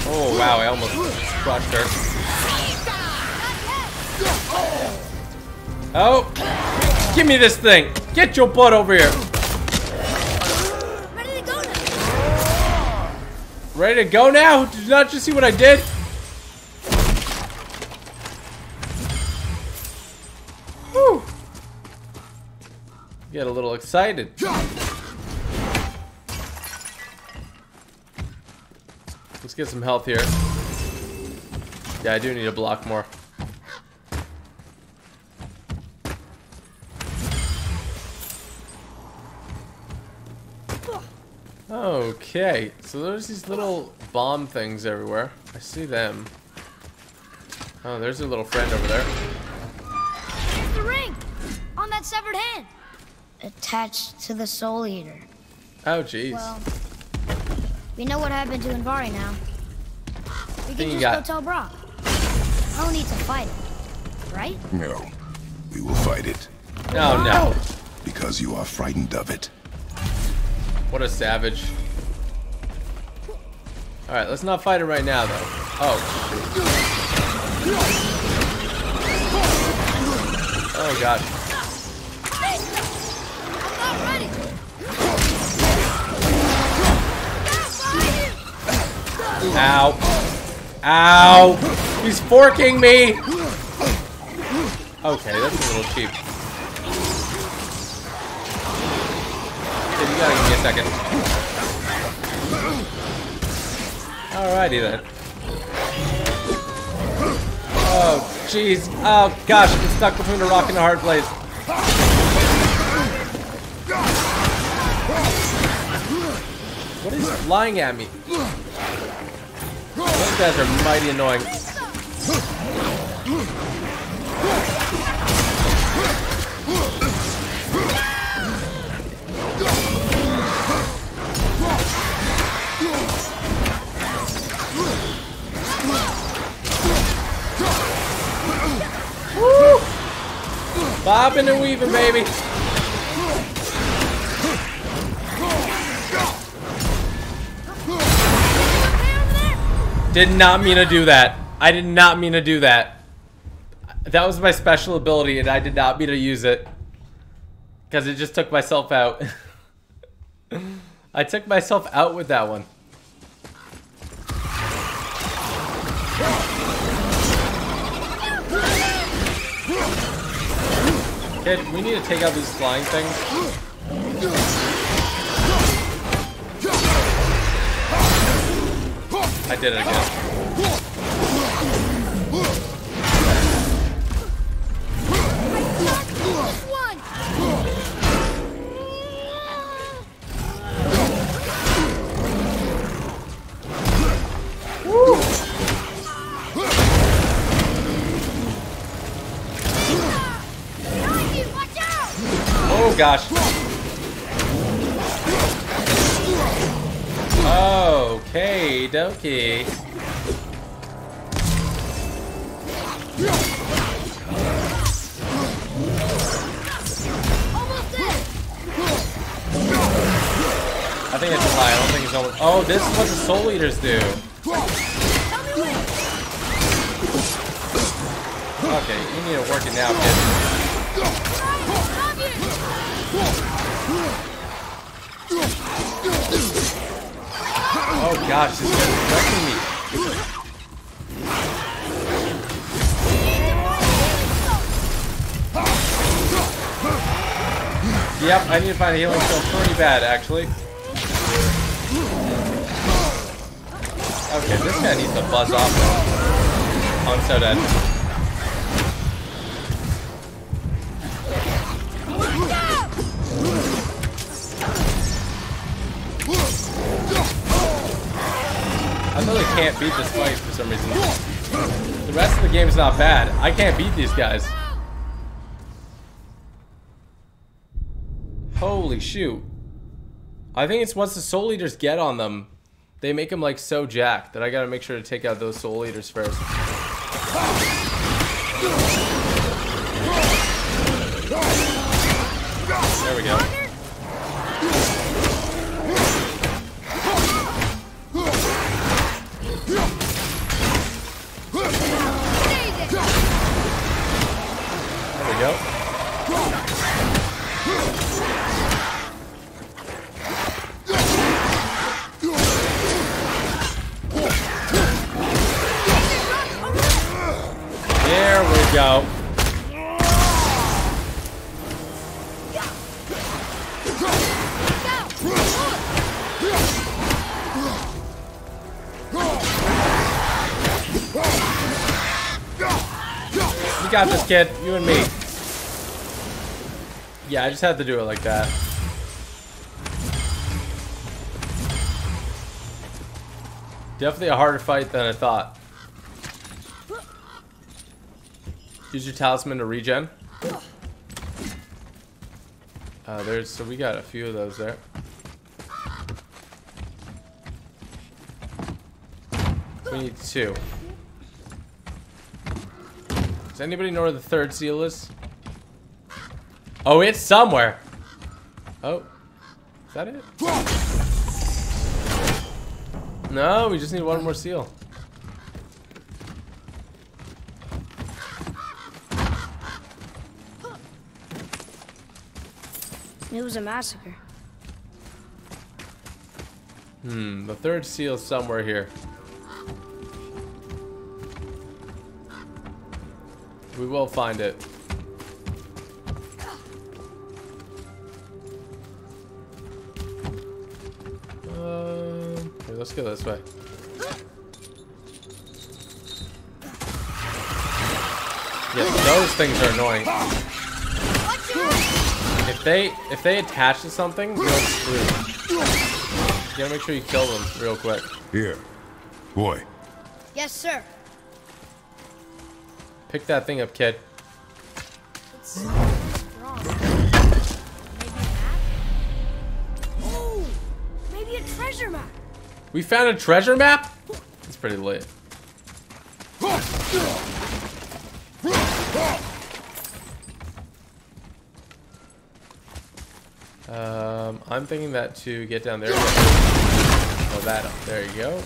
Oh, wow, I almost crushed her. Oh, give me this thing. Get your butt over here. Ready to go now? Ready to go now? Did you not just see what I did? Get a little excited. Let's get some health here. Yeah, I do need to block more. Okay, so there's these little bomb things everywhere. I see them. Oh, there's a little friend over there. It's the ring on that severed hand. Attached to the Soul Eater. Oh, jeez. Well, we know what happened to Andvari now. We can just go tell Brock. I don't need to fight it, right? No, we will fight it. No, no. Because you are frightened of it. What a savage. All right, let's not fight it right now, though. Oh. Oh, God. Ow. Ow. He's forking me. Okay, that's a little cheap. Okay, you gotta give me a second. Alrighty then. Oh, jeez. Oh, gosh. I'm stuck between a rock and a hard place. What is flying at me? Those guys are mighty annoying. Woo! Bobbing and weaving, baby. Did not mean to do that. I did not mean to do that. That was my special ability, and I did not mean to use it. Because it just took myself out. I took myself out with that one. Kid, we need to take out these flying things. I did it again. Woo. Oh gosh. Okay, dokie. I think it's a lie. I don't think it's over. Oh, this is what the Soul Eaters do. Okay, you need to work it now, kid. Oh gosh, this guy's wrecking me. Yep, I need to find a healing stone pretty bad, actually. Okay, this guy needs to buzz off. Oh, I'm so dead. I really can't beat this fight for some reason. The rest of the game is not bad. I can't beat these guys. Holy shoot. I think it's once the Soul Eaters get on them, they make them like so jacked that I gotta make sure to take out those Soul Eaters first. There we go. There we go. Go. You got this, kid. You and me. Yeah, I just had to do it like that. Definitely a harder fight than I thought. Use your talisman to regen. Uh, there's so we got a few of those there. We need two. Does anybody know where the third seal is? Oh, it's somewhere. Oh, is that it? No, we just need one more seal. It was a massacre. Hmm, the third seal is somewhere here. We will find it. Uh, here, let's go this way. Yes, those things are annoying. If they if they attach to something, you're screwed. You gotta make sure you kill them real quick. Here, boy. Yes, sir. Pick that thing up, kid. It's wrong. Maybe a map? Oh, maybe a treasure map. We found a treasure map? It's pretty lit. Um, I'm thinking that to get down there. Oh, that up. There you go.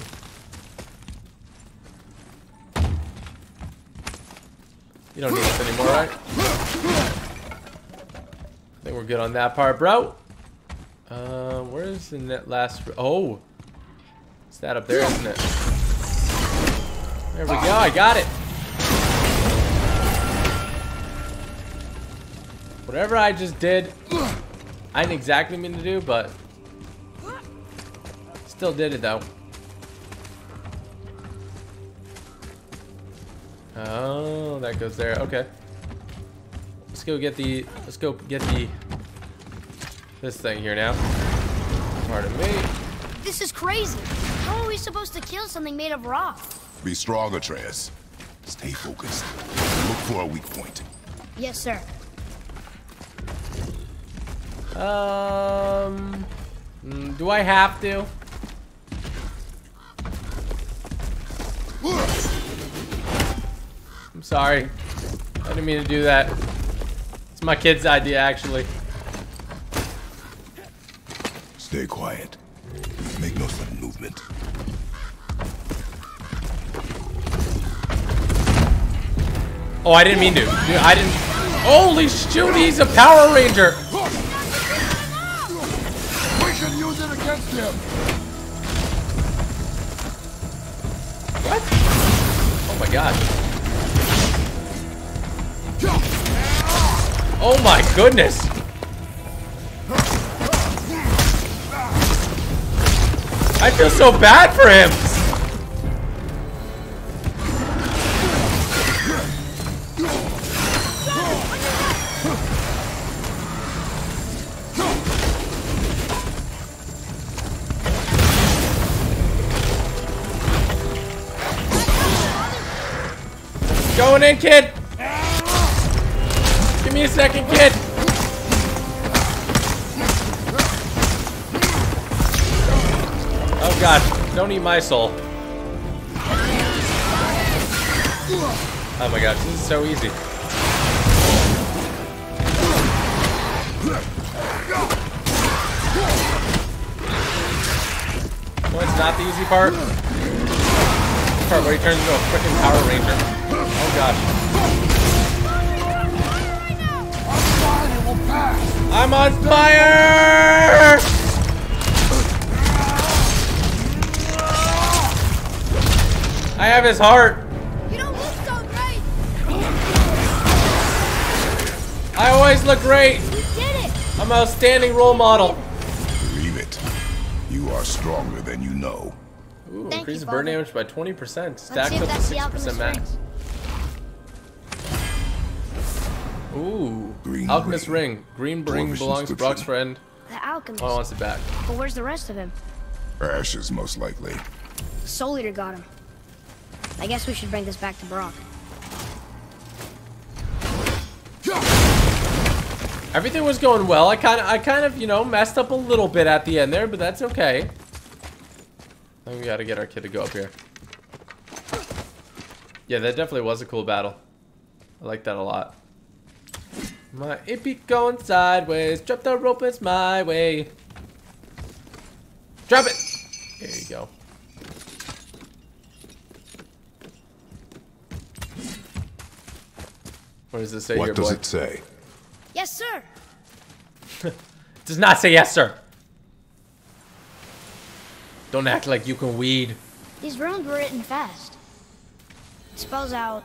You don't need this anymore, right? I think we're good on that part, bro. Um, uh, where is the net last? Oh, it's that up there, isn't it? There we go. I got it. Whatever I just did. I didn't exactly mean to do, but still did it though. Oh, that goes there. Okay, let's go get the let's go get the this thing here now. Pardon me. This is crazy. How are we supposed to kill something made of rock? Be strong, Atreus. Stay focused. Look for a weak point. Yes, sir. Um, do I have to? I'm sorry. I didn't mean to do that. It's my kid's idea, actually. Stay quiet. Make no sudden movement. Oh, I didn't mean to. Dude, I didn't. Holy shoot, he's a Power Ranger! Against him. What? Oh my god. Oh my goodness. I feel so bad for him. Going in, kid. Give me a second, kid. Oh god, don't eat my soul. Oh my gosh, this is so easy. What's not the easy part? This part where he turns into a freaking Power Ranger. Oh gosh. I'm on fire! I have his heart. You don't look so great. I always look great. You did it. I'm an outstanding role model. Believe it. You are stronger than you know. Ooh, increases burn damage by twenty percent. Stacked up to sixty percent max. Ooh, green alchemist ring. ring. Green ring belongs to Brock's friend. The alchemist. Oh, I want it back. But where's the rest of him? Ashes, most likely. The Soul Eater got him. I guess we should bring this back to Brock. Everything was going well. I kind of, I kind of, you know, messed up a little bit at the end there, but that's okay. I think we gotta get our kid to go up here. Yeah, that definitely was a cool battle. I like that a lot. My it be going sideways. Drop the rope, it's my way. Drop it! There you go. What does it say, what here, boy? What does it say? Yes, sir. It does not say yes, sir. Don't act like you can weed. These runes were written fast. It spells out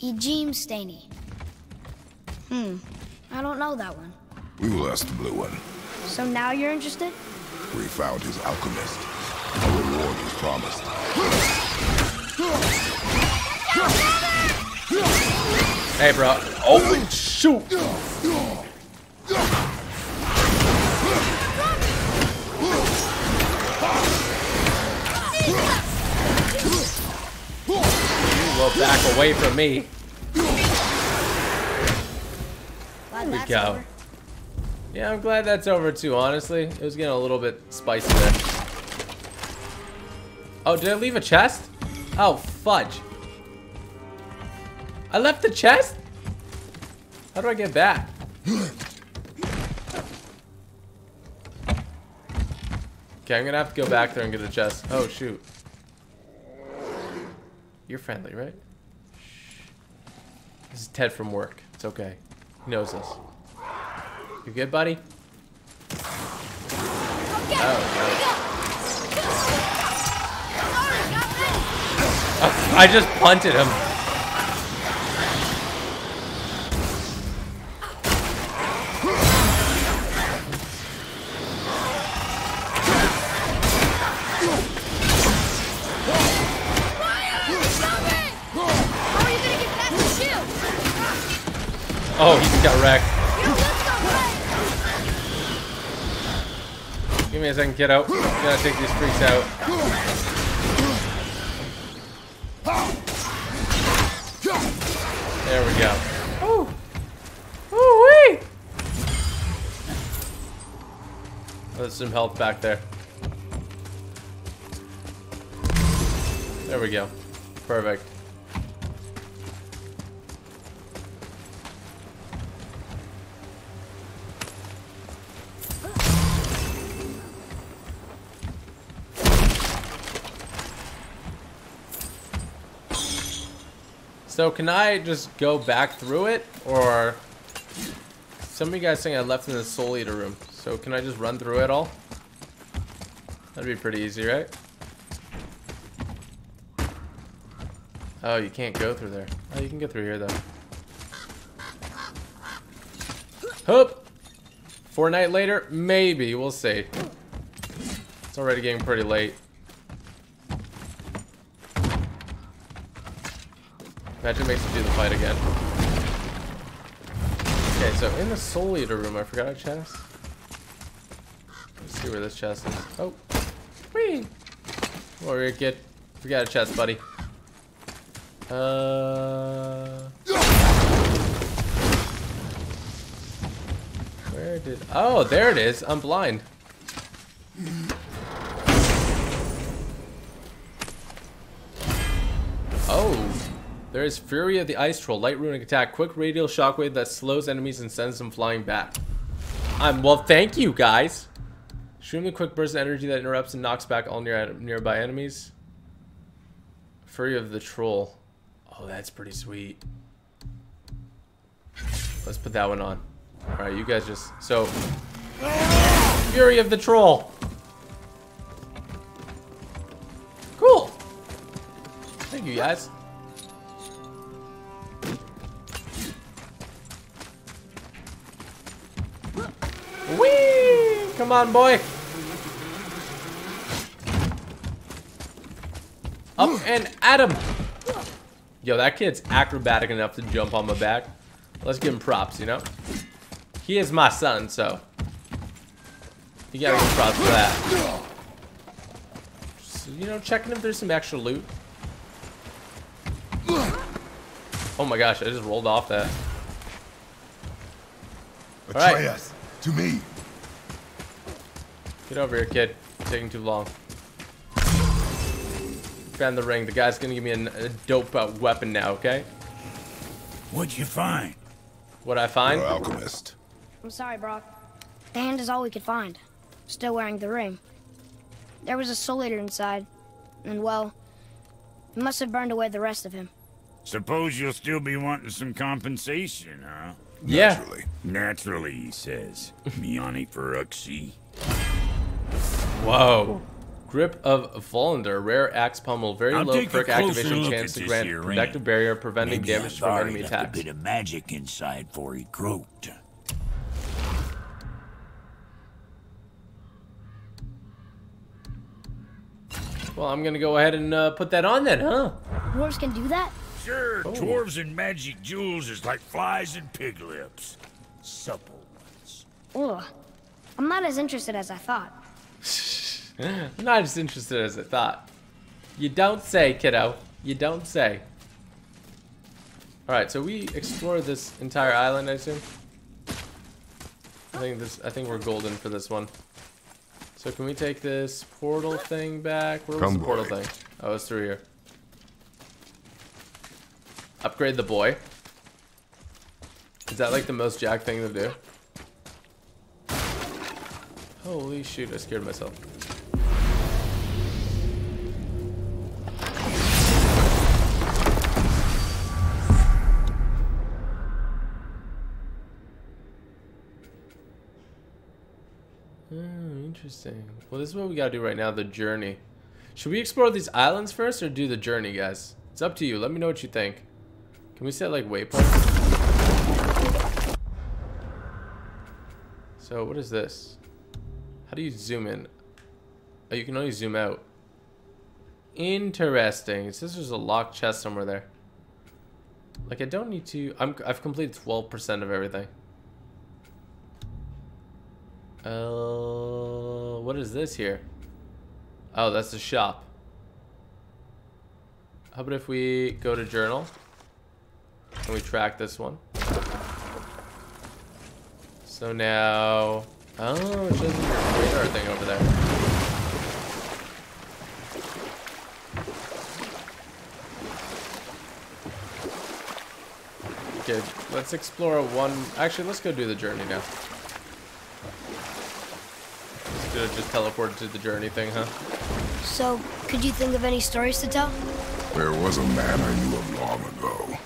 Ejim Staney. Hmm, I don't know that one. We will ask the blue one. So now you're interested? We found his alchemist. A reward was promised. Hey, bro. Oh, shoot! You will back away from me. There we go. Over. Yeah, I'm glad that's over too, honestly. It was getting a little bit spicy there. Oh, did I leave a chest? Oh, fudge. I left the chest? How do I get back? Okay, I'm gonna have to go back there and get a chest. Oh, shoot. You're friendly, right? This is Ted from work. It's okay. He knows us. You good, buddy? Oh, I just punted him. Oh, he just got wrecked. Give me a second, kiddo. I'm gonna take these freaks out. There we go. Oh, oh wait! There's some health back there. There we go. Perfect. So can I just go back through it, or some of you guys think I left in the Soul Eater room? So can I just run through it all? That'd be pretty easy, right? Oh, you can't go through there. Oh, you can get through here though. Hoop! Fortnite later, maybe. We'll see. It's already getting pretty late. Magic makes me do the fight again. Okay, so in the Soul Eater room, I forgot a chest. Let's see where this chest is. Oh, whee! Warrior kid, we got a chest, buddy. Uh, where did? Oh, there it is. I'm blind. Oh. There is Fury of the Ice Troll, light runic attack, quick radial shockwave that slows enemies and sends them flying back. I'm well, thank you guys. Extremely quick burst of energy that interrupts and knocks back all near nearby enemies. Fury of the Troll. Oh, that's pretty sweet. Let's put that one on. All right, you guys just so Fury of the Troll. Cool. Thank you guys. Whee! Come on, boy. Up and at him. Yo, that kid's acrobatic enough to jump on my back. Let's give him props, you know? He is my son, so you gotta give props for that. Just, you know, checking if there's some extra loot. Oh my gosh, I just rolled off that. Atreus. To me. Get over here, kid. It's taking too long. Found the ring. The guy's gonna give me an, a dope uh, weapon now, okay? What'd you find? What'd I find? You're alchemist. I'm sorry, Brock. The hand is all we could find. Still wearing the ring. There was a Soul Eater inside, and well, it must have burned away the rest of him. Suppose you'll still be wanting some compensation, huh? Naturally. Yeah. Naturally, he says. Miani Feruxi. Whoa. Grip of Völunder, rare axe pummel, very I'll low perk activation chance to grant protective barrier, preventing Maybe damage from enemy attacks. A bit of magic inside for he croaked. Well, I'm gonna go ahead and uh, put that on then, huh? Dwarves can do that? Sure, oh. Dwarves and magic jewels is like flies and pig lips. Supple ones. Ugh. I'm not as interested as I thought. I'm not as interested as I thought. You don't say, kiddo. You don't say. Alright, so we explored this entire island, I assume. I think this I think we're golden for this one. So can we take this portal thing back? Where was the portal thing? Oh, it's through here. Upgrade the boy. Is that like the most jack thing to do? Holy shoot, I scared myself. Oh, interesting. Well, this is what we gotta do right now, the journey. Should we explore these islands first or do the journey, guys? It's up to you. Let me know what you think. Can we set like waypoints? So what is this? How do you zoom in? Oh, you can only zoom out. Interesting. It says there's a locked chest somewhere there. Like I don't need to. I'm, I've completed twelve percent of everything. Uh, what is this here? Oh, that's the shop. How about if we go to journal? Can we track this one? So now Oh, it's just a radar thing over there. Okay, let's explore one. Actually, let's go do the journey now. Let's go just teleport to the journey thing, huh? So, could you think of any stories to tell? There was a man I knew of long ago.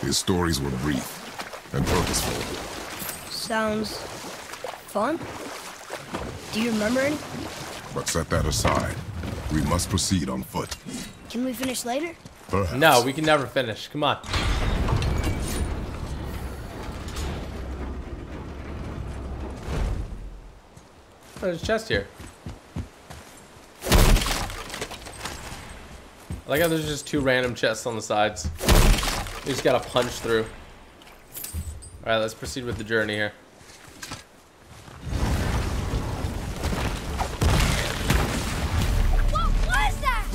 His stories were brief and purposeful. Sounds fun. Do you remember any? But set that aside. We must proceed on foot. Can we finish later? Perhaps. No, we can never finish. Come on. There's a chest here. I like how there's just two random chests on the sides. You just gotta punch through. Alright, let's proceed with the journey here. What was that?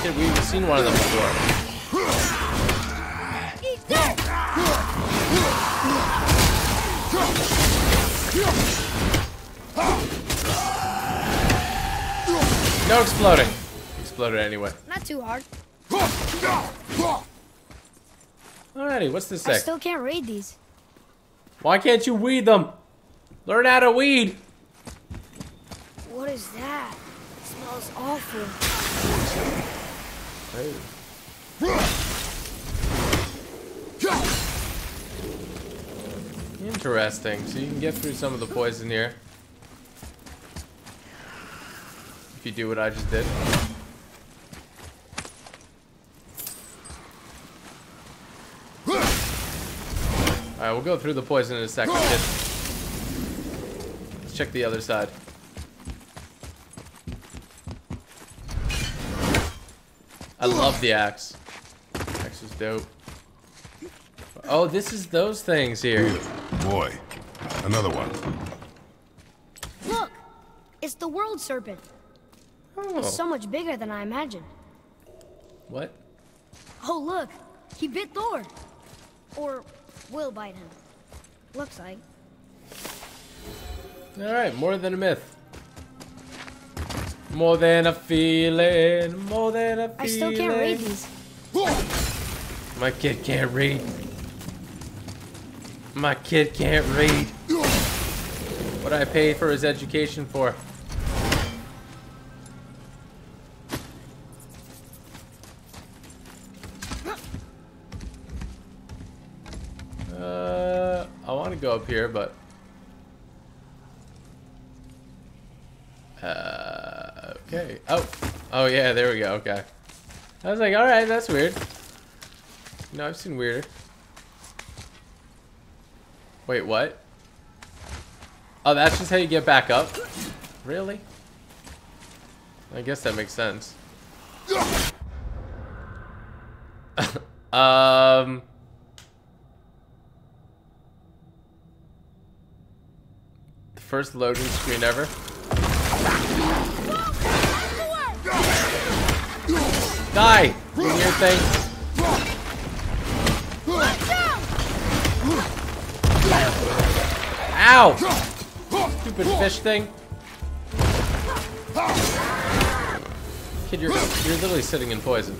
Okay, we've seen one of them before. He's dead. No exploding. Exploded anyway. Not too hard. Alrighty, what's this say? I still can't read these. Why can't you weed them? Learn how to weed. What is that? It smells awful. Hey. Interesting. So you can get through some of the poison here. If you do what I just did. Alright, we'll go through the poison in a second. Let's check the other side. I love the axe. Axe is dope. Oh, this is those things here. Ooh, boy, another one. Look, it's the World Serpent. Oh. It's so much bigger than I imagined. What? Oh, look, he bit Thor. Or... will bite him. Looks like. Alright, more than a myth. More than a feeling. More than a feeling. I still can't read these. My kid can't read. My kid can't read. What I paid for his education for. Go up here, but uh, okay. Oh, oh yeah, there we go. Okay, I was like, all right, that's weird. No, I've seen weirder. Wait, what? Oh, that's just how you get back up. Really? I guess that makes sense. um. First loading screen ever. Die! You weird thing. Ow! Stupid fish thing. Kid, you're, you're literally sitting in poison.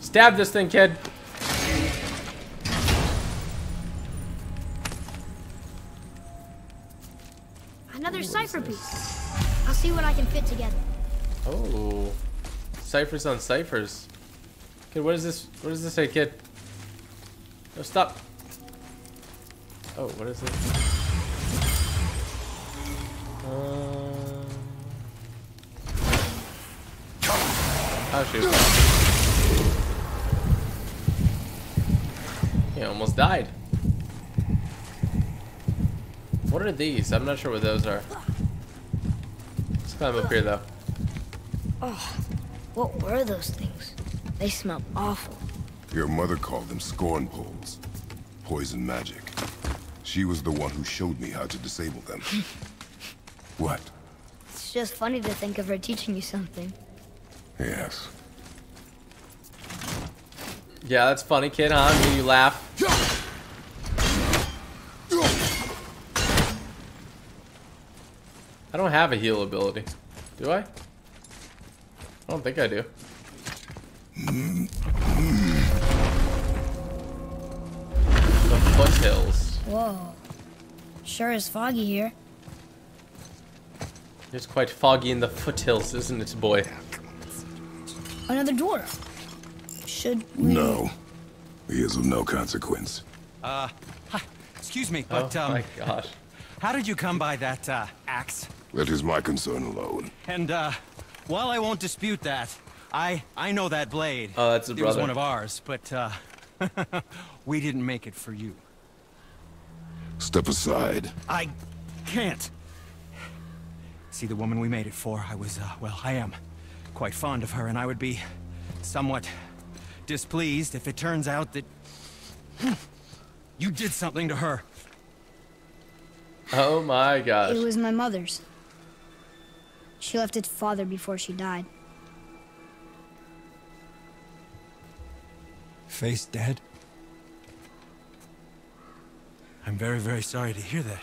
Stab this thing, kid. Cipher piece. I'll see what I can fit together. Oh, ciphers on ciphers. Kid, what is this? What does this say, kid? No, stop. Oh, what is this? Um. Oh shoot! He almost died. What are these? I'm not sure what those are. Let's climb up here, though. Oh, what were those things? They smell awful. Your mother called them scorn poles. Poison magic. She was the one who showed me how to disable them. What? It's just funny to think of her teaching you something. Yes. Yeah, that's funny, kid, huh? I mean, you laugh. I don't have a heal ability. Do I? I don't think I do. The foothills. Whoa. Sure is foggy here. It's quite foggy in the foothills, isn't it, boy? Another door. Should we... No. He is of no consequence. Uh, hi. Excuse me, but, um... Oh, my gosh. How did you come by that, uh, axe? That is my concern alone. And, uh, while I won't dispute that, I, I know that blade. Oh, that's a brother. It was one of ours, but, uh, we didn't make it for you. Step aside. I can't. See, the woman we made it for, I was, uh, well, I am quite fond of her, and I would be somewhat displeased if it turns out that you did something to her. Oh my gosh. It was my mother's. She left its father before she died. Face dead? I'm very, very sorry to hear that.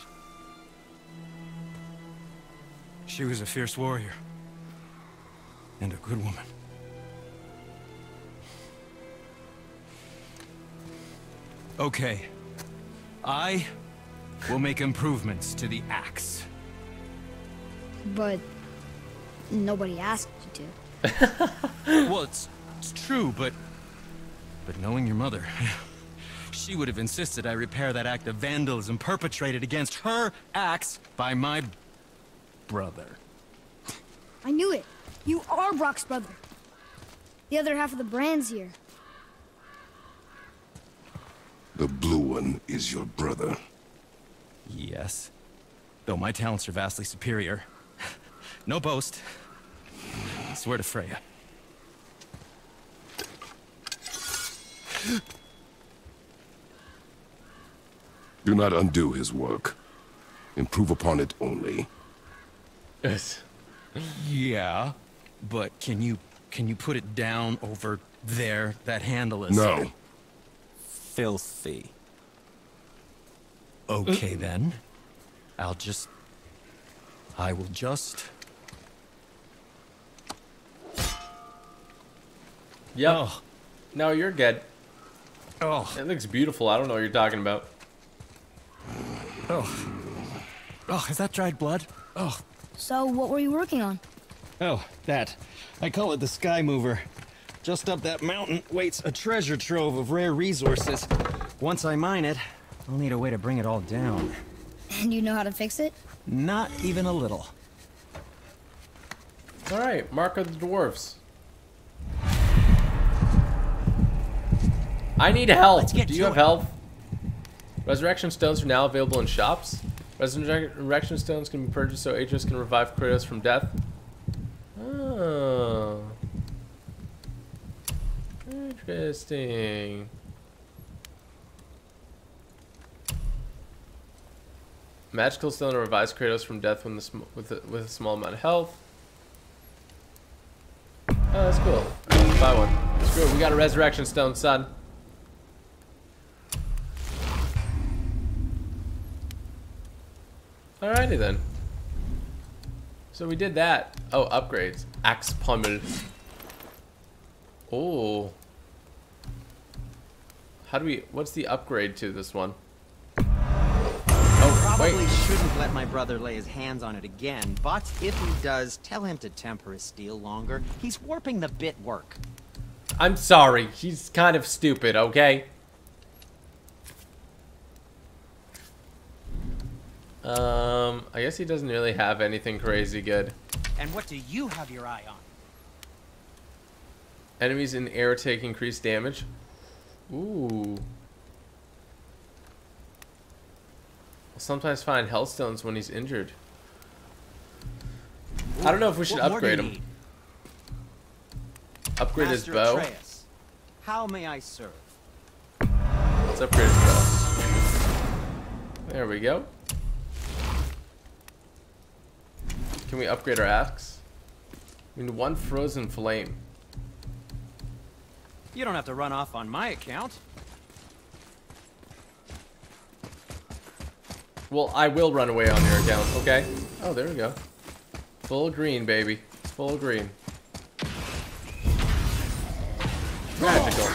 She was a fierce warrior. And a good woman. Okay. I... We'll make improvements to the axe. But... nobody asked you to. Well, it's, it's true, but... But knowing your mother... she would have insisted I repair that act of vandalism perpetrated against her axe by my... brother. I knew it! You are Brock's brother! The other half of the brand's here. The blue one is your brother. Yes. Though my talents are vastly superior. No boast. I swear to Freya. Do not undo his work. Improve upon it only. Yes. Yeah, but can you can you put it down over there? That handle is... No. Filthy. Okay, then. I'll just... I will just... Yep. Oh. No, you're good. Oh. It looks beautiful. I don't know what you're talking about. Oh. Oh, is that dried blood? Oh. So, what were you working on? Oh, that. I call it the Sky Mover. Just up that mountain waits a treasure trove of rare resources. Once I mine it... I'll need a way to bring it all down. And you know how to fix it? Not even a little. Alright, Mark of the Dwarves. I need help! Do you have help? Resurrection stones are now available in shops. Resurrection stones can be purchased so Atreus can revive Kratos from death. Oh. Interesting. Magical stone to revive Kratos from death when the with, a, with a small amount of health. Oh, that's cool. Right, buy one. Screw it, we got a resurrection stone, son. Alrighty then. So we did that. Oh, upgrades. Axe pommel. Oh. How do we... What's the upgrade to this one? I probably shouldn't let my brother lay his hands on it again, but if he does, tell him to temper his steel longer. He's warping the bit work. I'm sorry. He's kind of stupid, okay? Um, I guess he doesn't really have anything crazy good. And what do you have your eye on? Enemies in the air take increased damage. Ooh. Sometimes find health stones when he's injured. Ooh, I don't know if we should upgrade him. Need? Upgrade Master his bow. Atreus, how may I serve? Let's upgrade his bow. There we go. Can we upgrade our axe? We need one frozen flame. You don't have to run off on my account. Well, I will run away on your account, okay? Oh, there we go. Full green, baby. It's full green. Magical.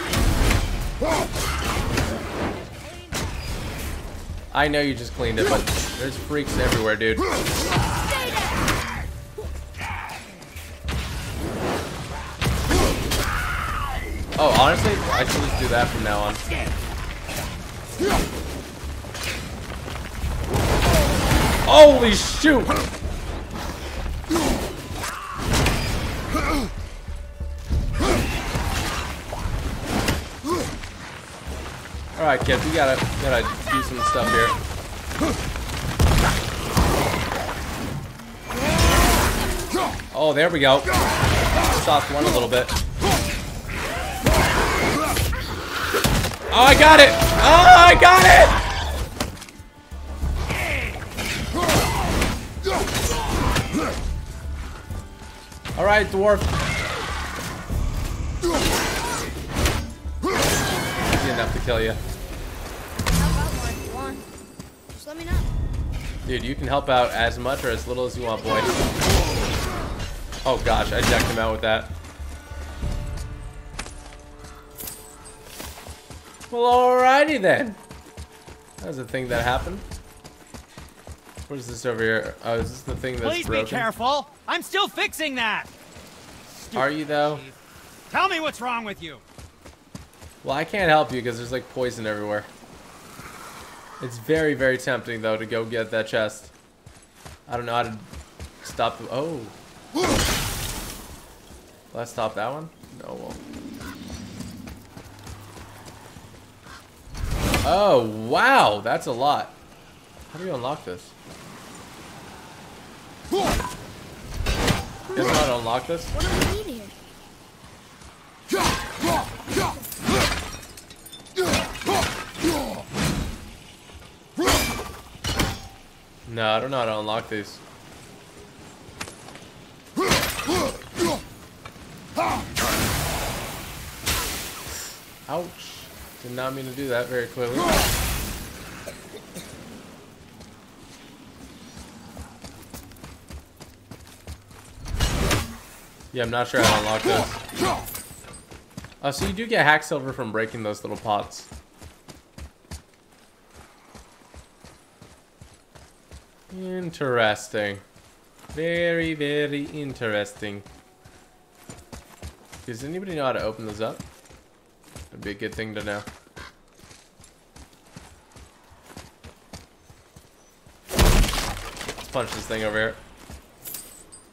I know you just cleaned it, but there's freaks everywhere, dude. Oh, honestly, I should just do that from now on. Holy shoot! Alright kids, we gotta gotta do some stuff here. Oh, there we go. Soft one a little bit. Oh, I got it! Oh, I got it! All right, dwarf. Easy enough to kill you. Just let me know. Dude, you can help out as much or as little as you want, boy. Oh gosh, I decked him out with that. Well, alrighty then. That was the thing that happened. What is this over here? Oh, is this the thing that's Please broken? Be careful. I'm still fixing that. Stupid Are you though? Chief. Tell me what's wrong with you. Well, I can't help you because there's like poison everywhere. It's very, very tempting though to go get that chest. I don't know how to stop the... Oh. Let's stop that one? No, well... Oh, wow, that's a lot. How do you unlock this? Is it how to unlock this? What do we need here? No, I don't know how to unlock these. Ouch. Did not mean to do that very clearly. Yeah, I'm not sure how to unlock this. Oh, so you do get hack silver from breaking those little pots. Interesting. Very, very interesting. Does anybody know how to open this up? That'd be a good thing to know. Let's punch this thing over here.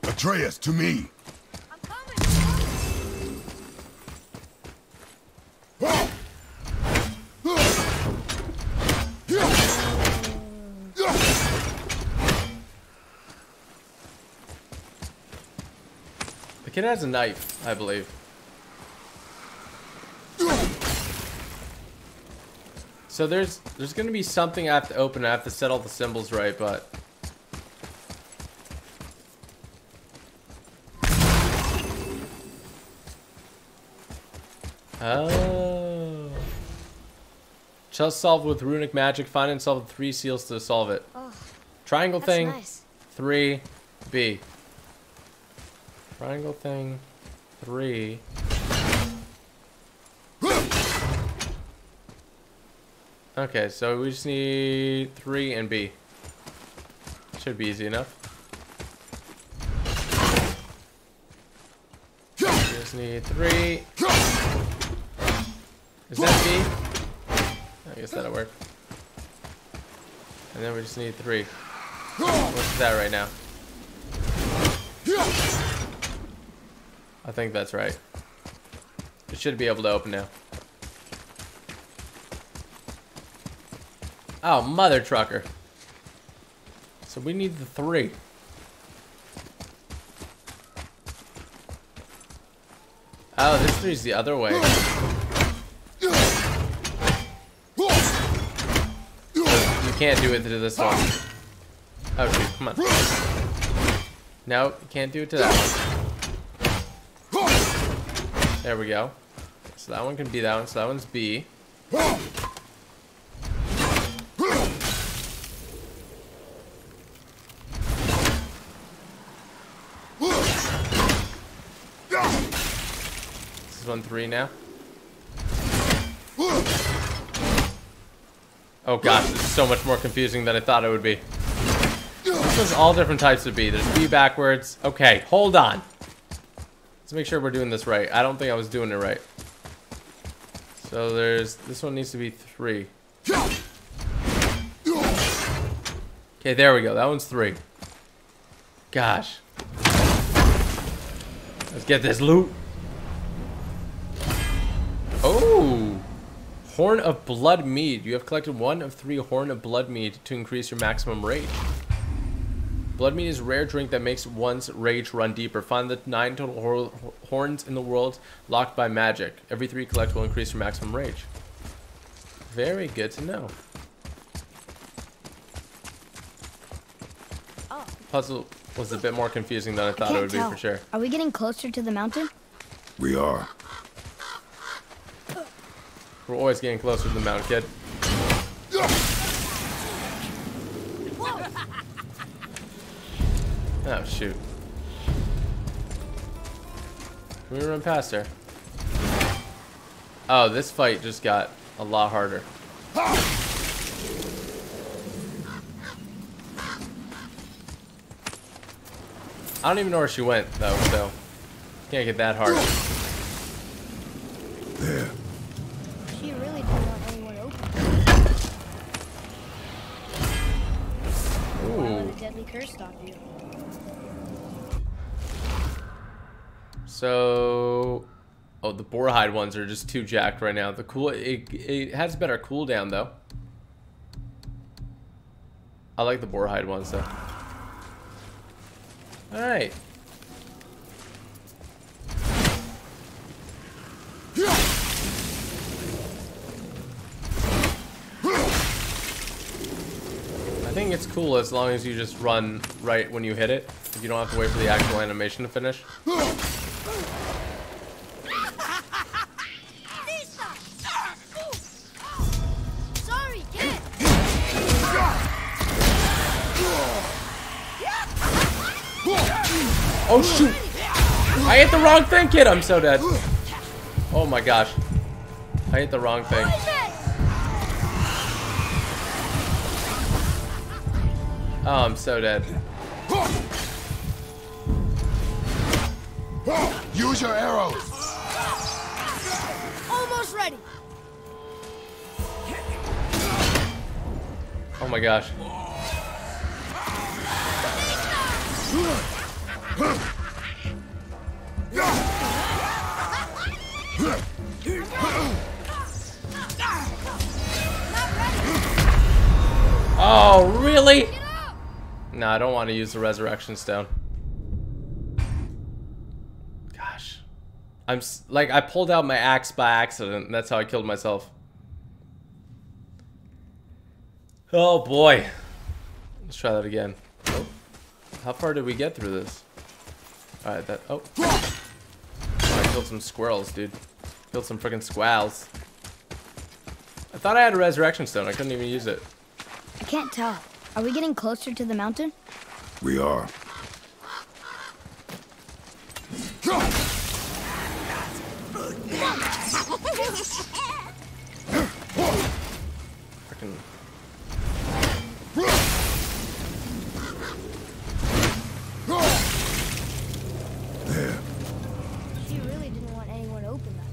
Atreus, to me! I'm coming! The kid has a knife, I believe. So there's there's gonna be something I have to open. I have to set all the symbols right, but oh, chest solved with runic magic. Find and solve three seals to solve it. Oh, triangle thing, nice. three B. Triangle thing, three. Okay, so we just need three and B. Should be easy enough. We just need three. Is that B? I guess that'll work. And then we just need three. What's that right now? I think that's right. It should be able to open now. Oh, mother trucker. So we need the three. Oh, this three's the other way. You can't do it to this one. Oh, shoot, come on. No, you can't do it to that one. There we go. So that one can be that one, so that one's B. on three now. Oh gosh, this is so much more confusing than I thought it would be. This is all different types of B. There's B backwards. Okay, hold on. Let's make sure we're doing this right. I don't think I was doing it right. So there's... this one needs to be three. Okay, there we go. That one's three. Gosh. Let's get this loot. Oh! Horn of Blood Mead. You have collected one of three Horn of Blood Mead to increase your maximum rage. Blood Mead is a rare drink that makes one's rage run deeper. Find the nine total hor horns in the world locked by magic. Every three collect will increase your maximum rage. Very good to know. Oh. Puzzle was a bit more confusing than I thought I it would tell. be for sure. Are we getting closer to the mountain? We are. We're always getting closer to the mountain, kid. Oh, shoot. Can we run past her? Oh, this fight just got a lot harder. I don't even know where she went, though, so... can't get that hard. There. She really didn't want anyone open. Ooh. Why would a deadly curse stop you? So, oh, the boar hide ones are just too jacked right now. The cool, it, it has better cooldown though. I like the boar hide ones though. All right. I think it's cool as long as you just run right when you hit it. You don't have to wait for the actual animation to finish. Oh shoot! I hit the wrong thing, kid! I'm so dead. Oh my gosh. I hit the wrong thing. Oh, I'm so dead. Use your arrows. Almost ready. Oh my gosh. Oh, really? No, I don't want to use the resurrection stone. Gosh. I'm s like, I pulled out my axe by accident, and that's how I killed myself. Oh boy. Let's try that again. Oh. How far did we get through this? Alright, that. Oh. Oh. I killed some squirrels, dude. Killed some freaking squirrels. I thought I had a resurrection stone, I couldn't even use it. I can't tell. Are we getting closer to the mountain? We are. Freaking. There. She really didn't want anyone to open that.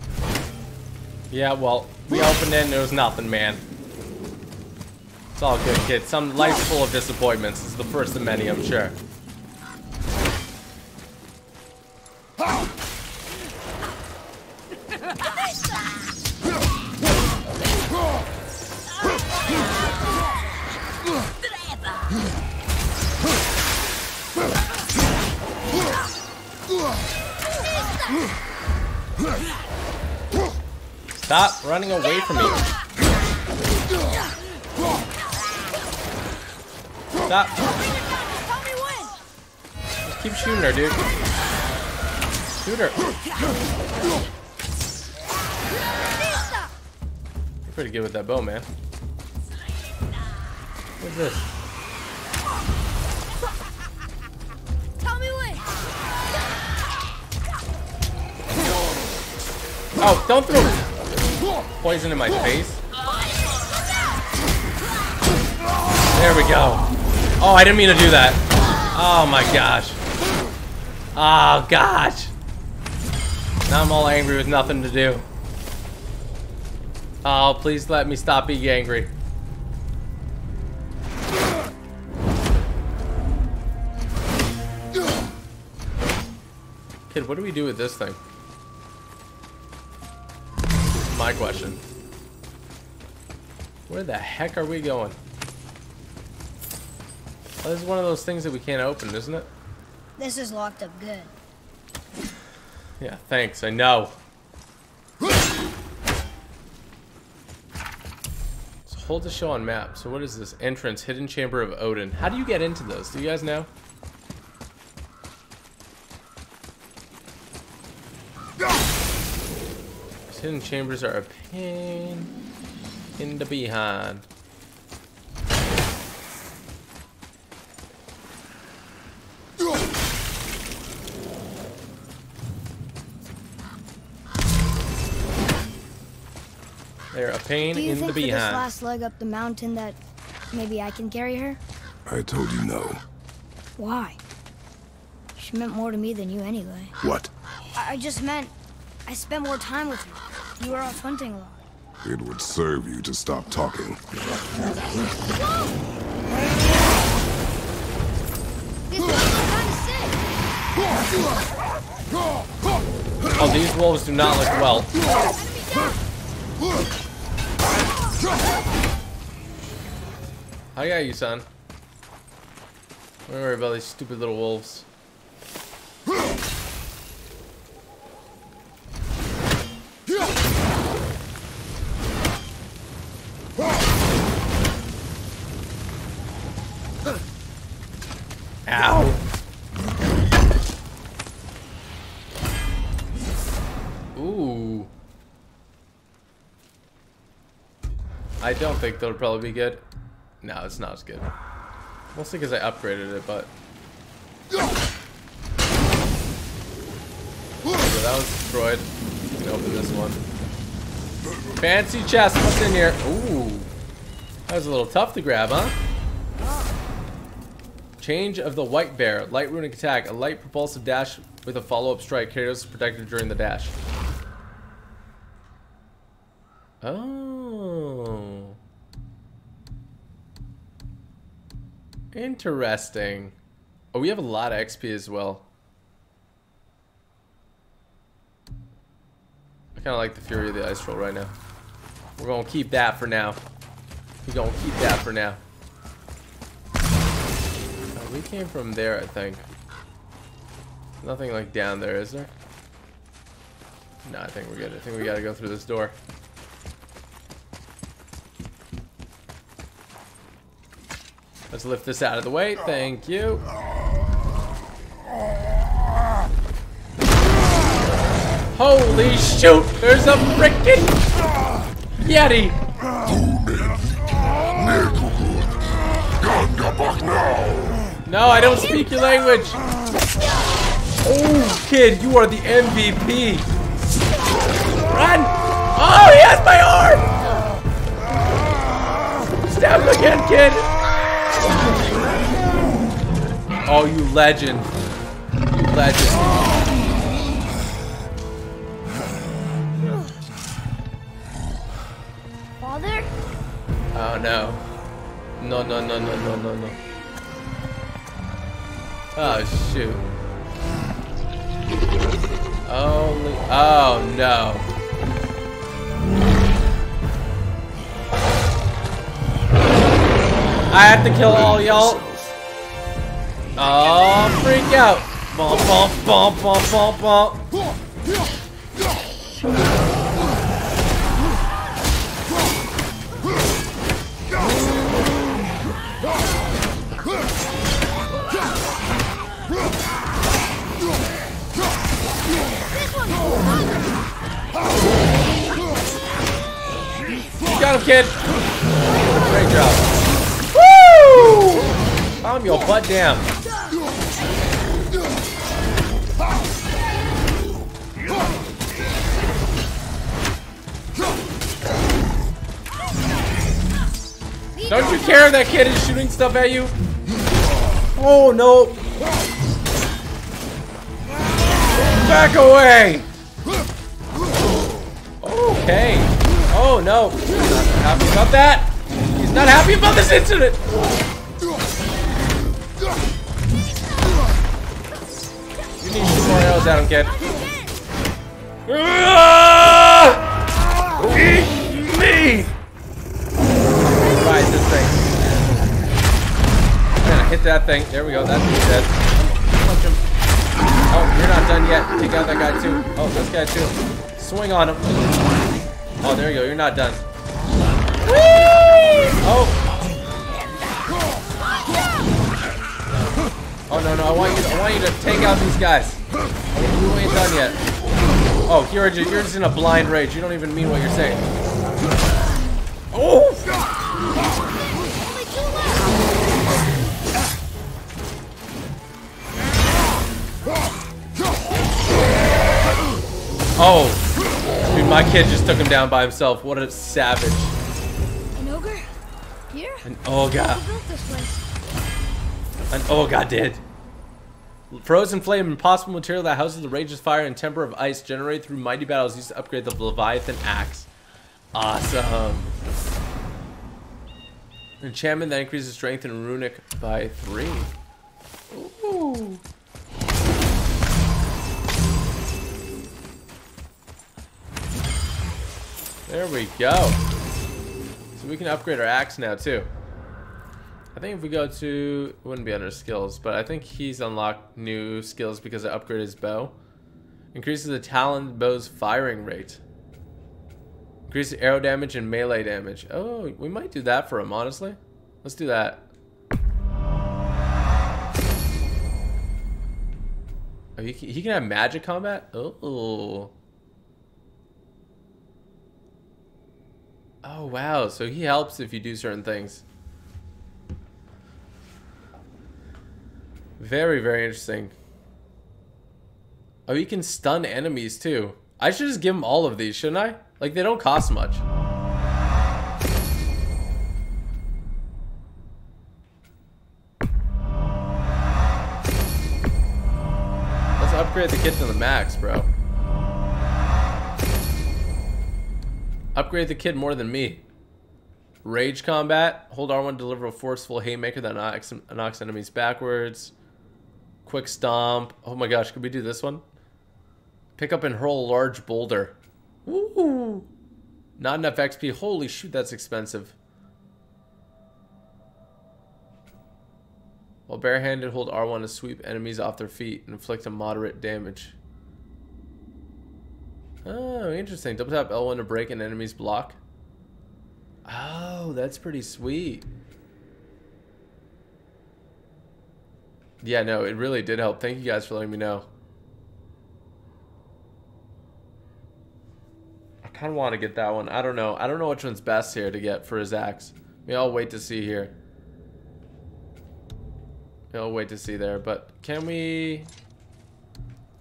Yeah, well, we opened it and there was nothing, man. It's all good, kid. Some life's full of disappointments. It's the first of many, I'm sure. Stop running away from me. Stop. Just keep shooting her, dude. Shoot her. You're pretty good with that bow, man. What's this? Tell me when. Oh, don't throw poison in my face. There we go. Oh, I didn't mean to do that. Oh my gosh. Oh gosh. Now I'm all angry with nothing to do. Oh, please let me stop being angry. Kid, what do we do with this thing? This is my question. Where the heck are we going? Well, this is one of those things that we can't open, isn't it? This is locked up good. Yeah, thanks, I know. So hold the show on map. So what is this? Entrance, hidden chamber of Odin. How do you get into this? Do you guys know? These hidden chambers are a pain in the behind. They're a pain in the behind. Do you think for this last leg up the mountain that maybe I can carry her? I told you no. Why? She meant more to me than you anyway. What? I, I just meant I spent more time with you. You were off hunting a lot. It would serve you to stop talking. Oh, these wolves do not look well. I got you, son. Don't worry about these stupid little wolves. Ow. Ooh. I don't think that'll probably be good. No, it's not as good. Mostly because I upgraded it, but... So that was destroyed. Let me open this one. Fancy chest, what's in here? Ooh. That was a little tough to grab, huh? Change of the White Bear. Light runic attack. A light propulsive dash with a follow-up strike. Kratos is protected during the dash. Oh. Interesting. Oh, we have a lot of X P as well. I kind of like the Fury of the Ice Troll right now. We're going to keep that for now. We're going to keep that for now. We came from there, I think. Nothing like down there, is there? No, I think we're good. I think we gotta go through this door. Let's lift this out of the way. Thank you. Holy shoot! There's a frickin' Yeti! No, I don't speak your language. Oh, kid, you are the M V P. Run! Oh, he has my arm! Stab him again, kid! Oh, you legend. You legend. Father? Oh, no. No, no, no, no, no, no, no. Oh shoot. Only oh no. I have to kill all y'all. Oh freak out. Bump bump bump bump bump bump. You got him, kid. Great job. Woo! Calm your butt down. Don't you care if that kid is shooting stuff at you? Oh no! Back away! Okay. Oh no! He's not happy about that! He's not happy about this incident! You need to shoot more arrows at him, kid. Eat me! Right, this thing. I'm gonna hit that thing. There we go, that's what he said. Punch him. Oh, you're not done yet. Take out that guy too. Oh, this guy too. Swing on him. Oh, there you go, you're not done. Whee! Oh! Oh no no! I want you. To, I want you to take out these guys. You ain't done yet. Oh, you're you're just in a blind rage. You don't even mean what you're saying. Oh! Oh! Dude, my kid just took him down by himself. What a savage! An ogre? Here? An ogre. An ogre did. Frozen flame, impossible material that houses the rage of fire and temper of ice, generated through mighty battles, used to upgrade the Leviathan Axe. Awesome. Enchantment that increases strength in runic by three. Ooh. There we go. So we can upgrade our axe now too. I think if we go to, it wouldn't be under skills, but I think he's unlocked new skills because I upgraded his bow. Increases the talent bow's firing rate. Increases arrow damage and melee damage. Oh, we might do that for him, honestly. Let's do that. Oh, he, he can have magic combat? Oh. Oh, wow. So he helps if you do certain things. Very, very interesting. Oh, you can stun enemies too. I should just give them all of these, shouldn't I? Like, they don't cost much. Let's upgrade the kid to the max, bro. Upgrade the kid more than me. Rage combat. Hold R one to deliver a forceful haymaker that knocks, knocks enemies backwards. Quick stomp. Oh my gosh, could we do this one? Pick up and hurl a large boulder. Woo! Not enough X P. Holy shoot, that's expensive. While barehanded, hold R one to sweep enemies off their feet and inflict a moderate damage. Oh, interesting. Double tap L one to break an enemy's block. Oh, that's pretty sweet. Yeah, no, it really did help. Thank you guys for letting me know. I kind of want to get that one. I don't know. I don't know which one's best here to get for his axe. Maybe I'll wait to see here. Maybe I'll wait to see there. But can we...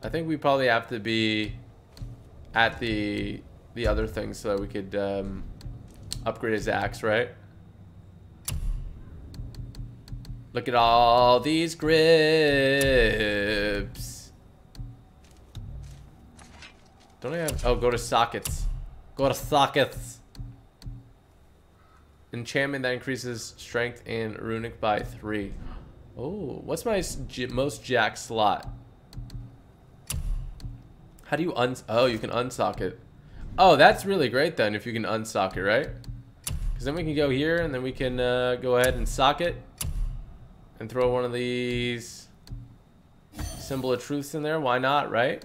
I think we probably have to be at the, the other thing so that we could um, upgrade his axe, right? Look at all these grips. Don't I have... Oh, go to sockets. Go to sockets. Enchantment that increases strength in runic by three. Oh, what's my most jack slot? How do you un... Oh, you can unsock it. Oh, that's really great then if you can unsock it, right? Because then we can go here and then we can uh, go ahead and sock it. And throw one of these symbol of truths in there. Why not, right?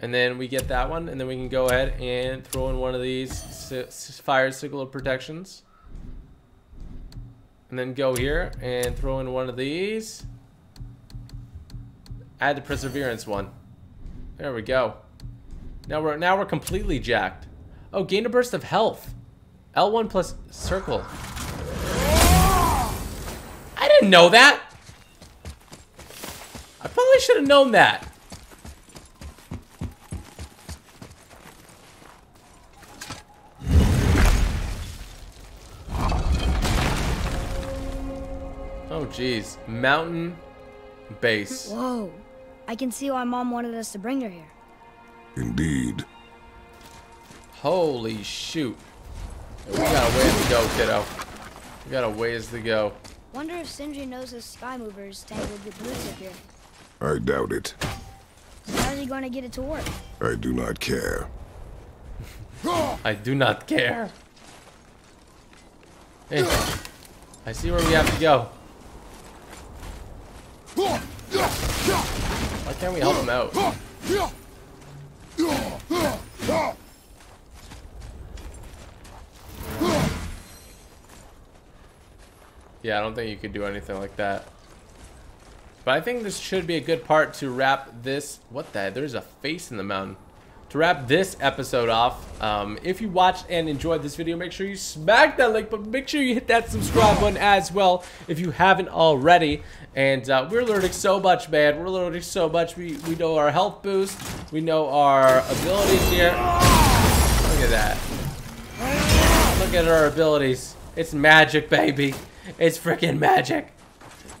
And then we get that one. And then we can go ahead and throw in one of these fire signal of protections. And then go here and throw in one of these. Add the perseverance one. There we go. Now we're, now we're completely jacked. Oh, gain a burst of health. L one plus circle. I didn't know that. I probably should have known that. Oh, geez. Mountain base. Whoa. I can see why Mom wanted us to bring her here. Indeed. Holy shoot. We got a ways to go, kiddo. We got a ways to go. Wonder if Sindri knows his sky mover is tangled with roots up here. I doubt it. So how's he going to get it to work? I do not care. I do not care. Hey, I see where we have to go. Why can't we help him out? Yeah, I don't think you could do anything like that. But I think this should be a good part to wrap this. What the? There's a face in the mountain. To wrap this episode off, um, if you watched and enjoyed this video, make sure you smack that like button. Make sure you hit that subscribe button as well if you haven't already. And uh, we're learning so much, man. We're learning so much. We, we know our health boost. We know our abilities here. Look at that. Look at our abilities. It's magic, baby. It's freaking magic.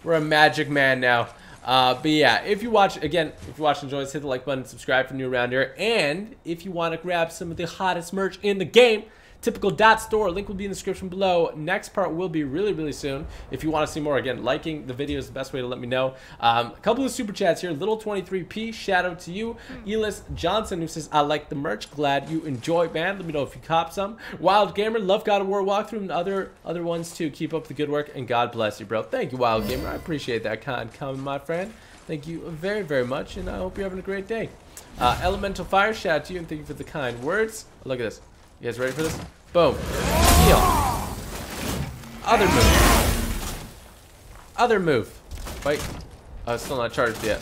We're a magic man now. Uh, but yeah, if you watch, again, if you watch and enjoy this, hit the like button, subscribe for new around here. And if you want to grab some of the hottest merch in the game, typical dot store, link will be in the description below. Next part will be really, really soon. If you want to see more, again, liking the video is the best way to let me know. Um, a couple of super chats here. Little twenty-three P, shout out to you. Elis Johnson, who says, I like the merch. Glad you enjoy, man. Let me know if you cop some. Wild Gamer, love God of War walkthrough and other, other ones too. Keep up the good work and God bless you, bro. Thank you, Wild Gamer. I appreciate that kind comment, my friend. Thank you very, very much, and I hope you're having a great day. Uh, Elemental Fire, shout out to you, and thank you for the kind words. Look at this. You guys ready for this? Boom. Heal. Other move. Other move. Wait. Uh, still not charged yet.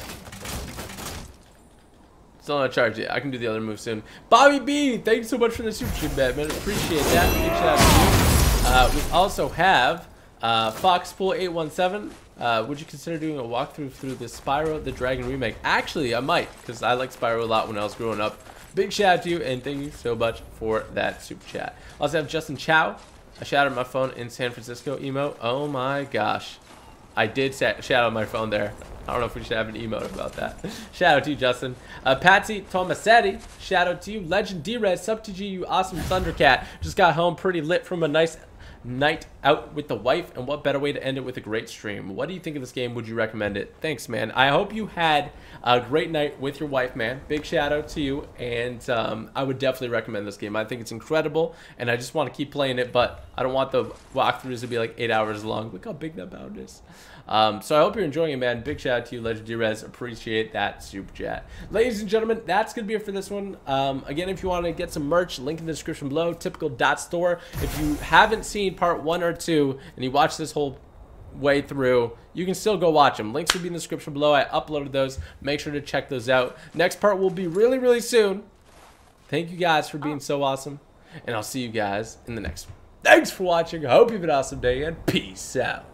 Still not charged yet. I can do the other move soon. Bobby B, thank you so much for the super stream, Batman. Appreciate that. Good job, dude. Uh, we also have uh, Foxpool eight one seven. Uh, would you consider doing a walkthrough through the Spyro the Dragon remake? Actually, I might, because I liked Spyro a lot when I was growing up. Big shout out to you, and thank you so much for that super chat. I also have Justin Chow. I shouted my phone in San Francisco emote. Oh my gosh. I did shout out my phone there. I don't know if we should have an emote about that. Shout out to you, Justin. Uh, Patsy Tomasetti, shout out to you. Legend D-Red, sub to G, you awesome Thundercat. Just got home pretty lit from a nice night out with the wife, and what better way to end it with a great stream. What do you think of this game? Would you recommend it? Thanks, man. I hope you had a great night with your wife, man. Big shout out to you, and um, I would definitely recommend this game. I think it's incredible, and I just want to keep playing it, but I don't want the walkthroughs to be like eight hours long. Look how big that mountain is. Um, so I hope you're enjoying it, man. Big shout out to you, Legend D-Rez. Appreciate that super chat. Ladies and gentlemen, that's going to be it for this one. Um, again, if you want to get some merch, link in the description below, typical dot store. If you haven't seen part one or two and you watch this whole way through, you can still go watch them. Links will be in the description below. I uploaded those. Make sure to check those out. Next part will be really, really soon. Thank you guys for being so awesome, and I'll see you guys in the next one. Thanks for watching. Hope you have an awesome day, and peace out.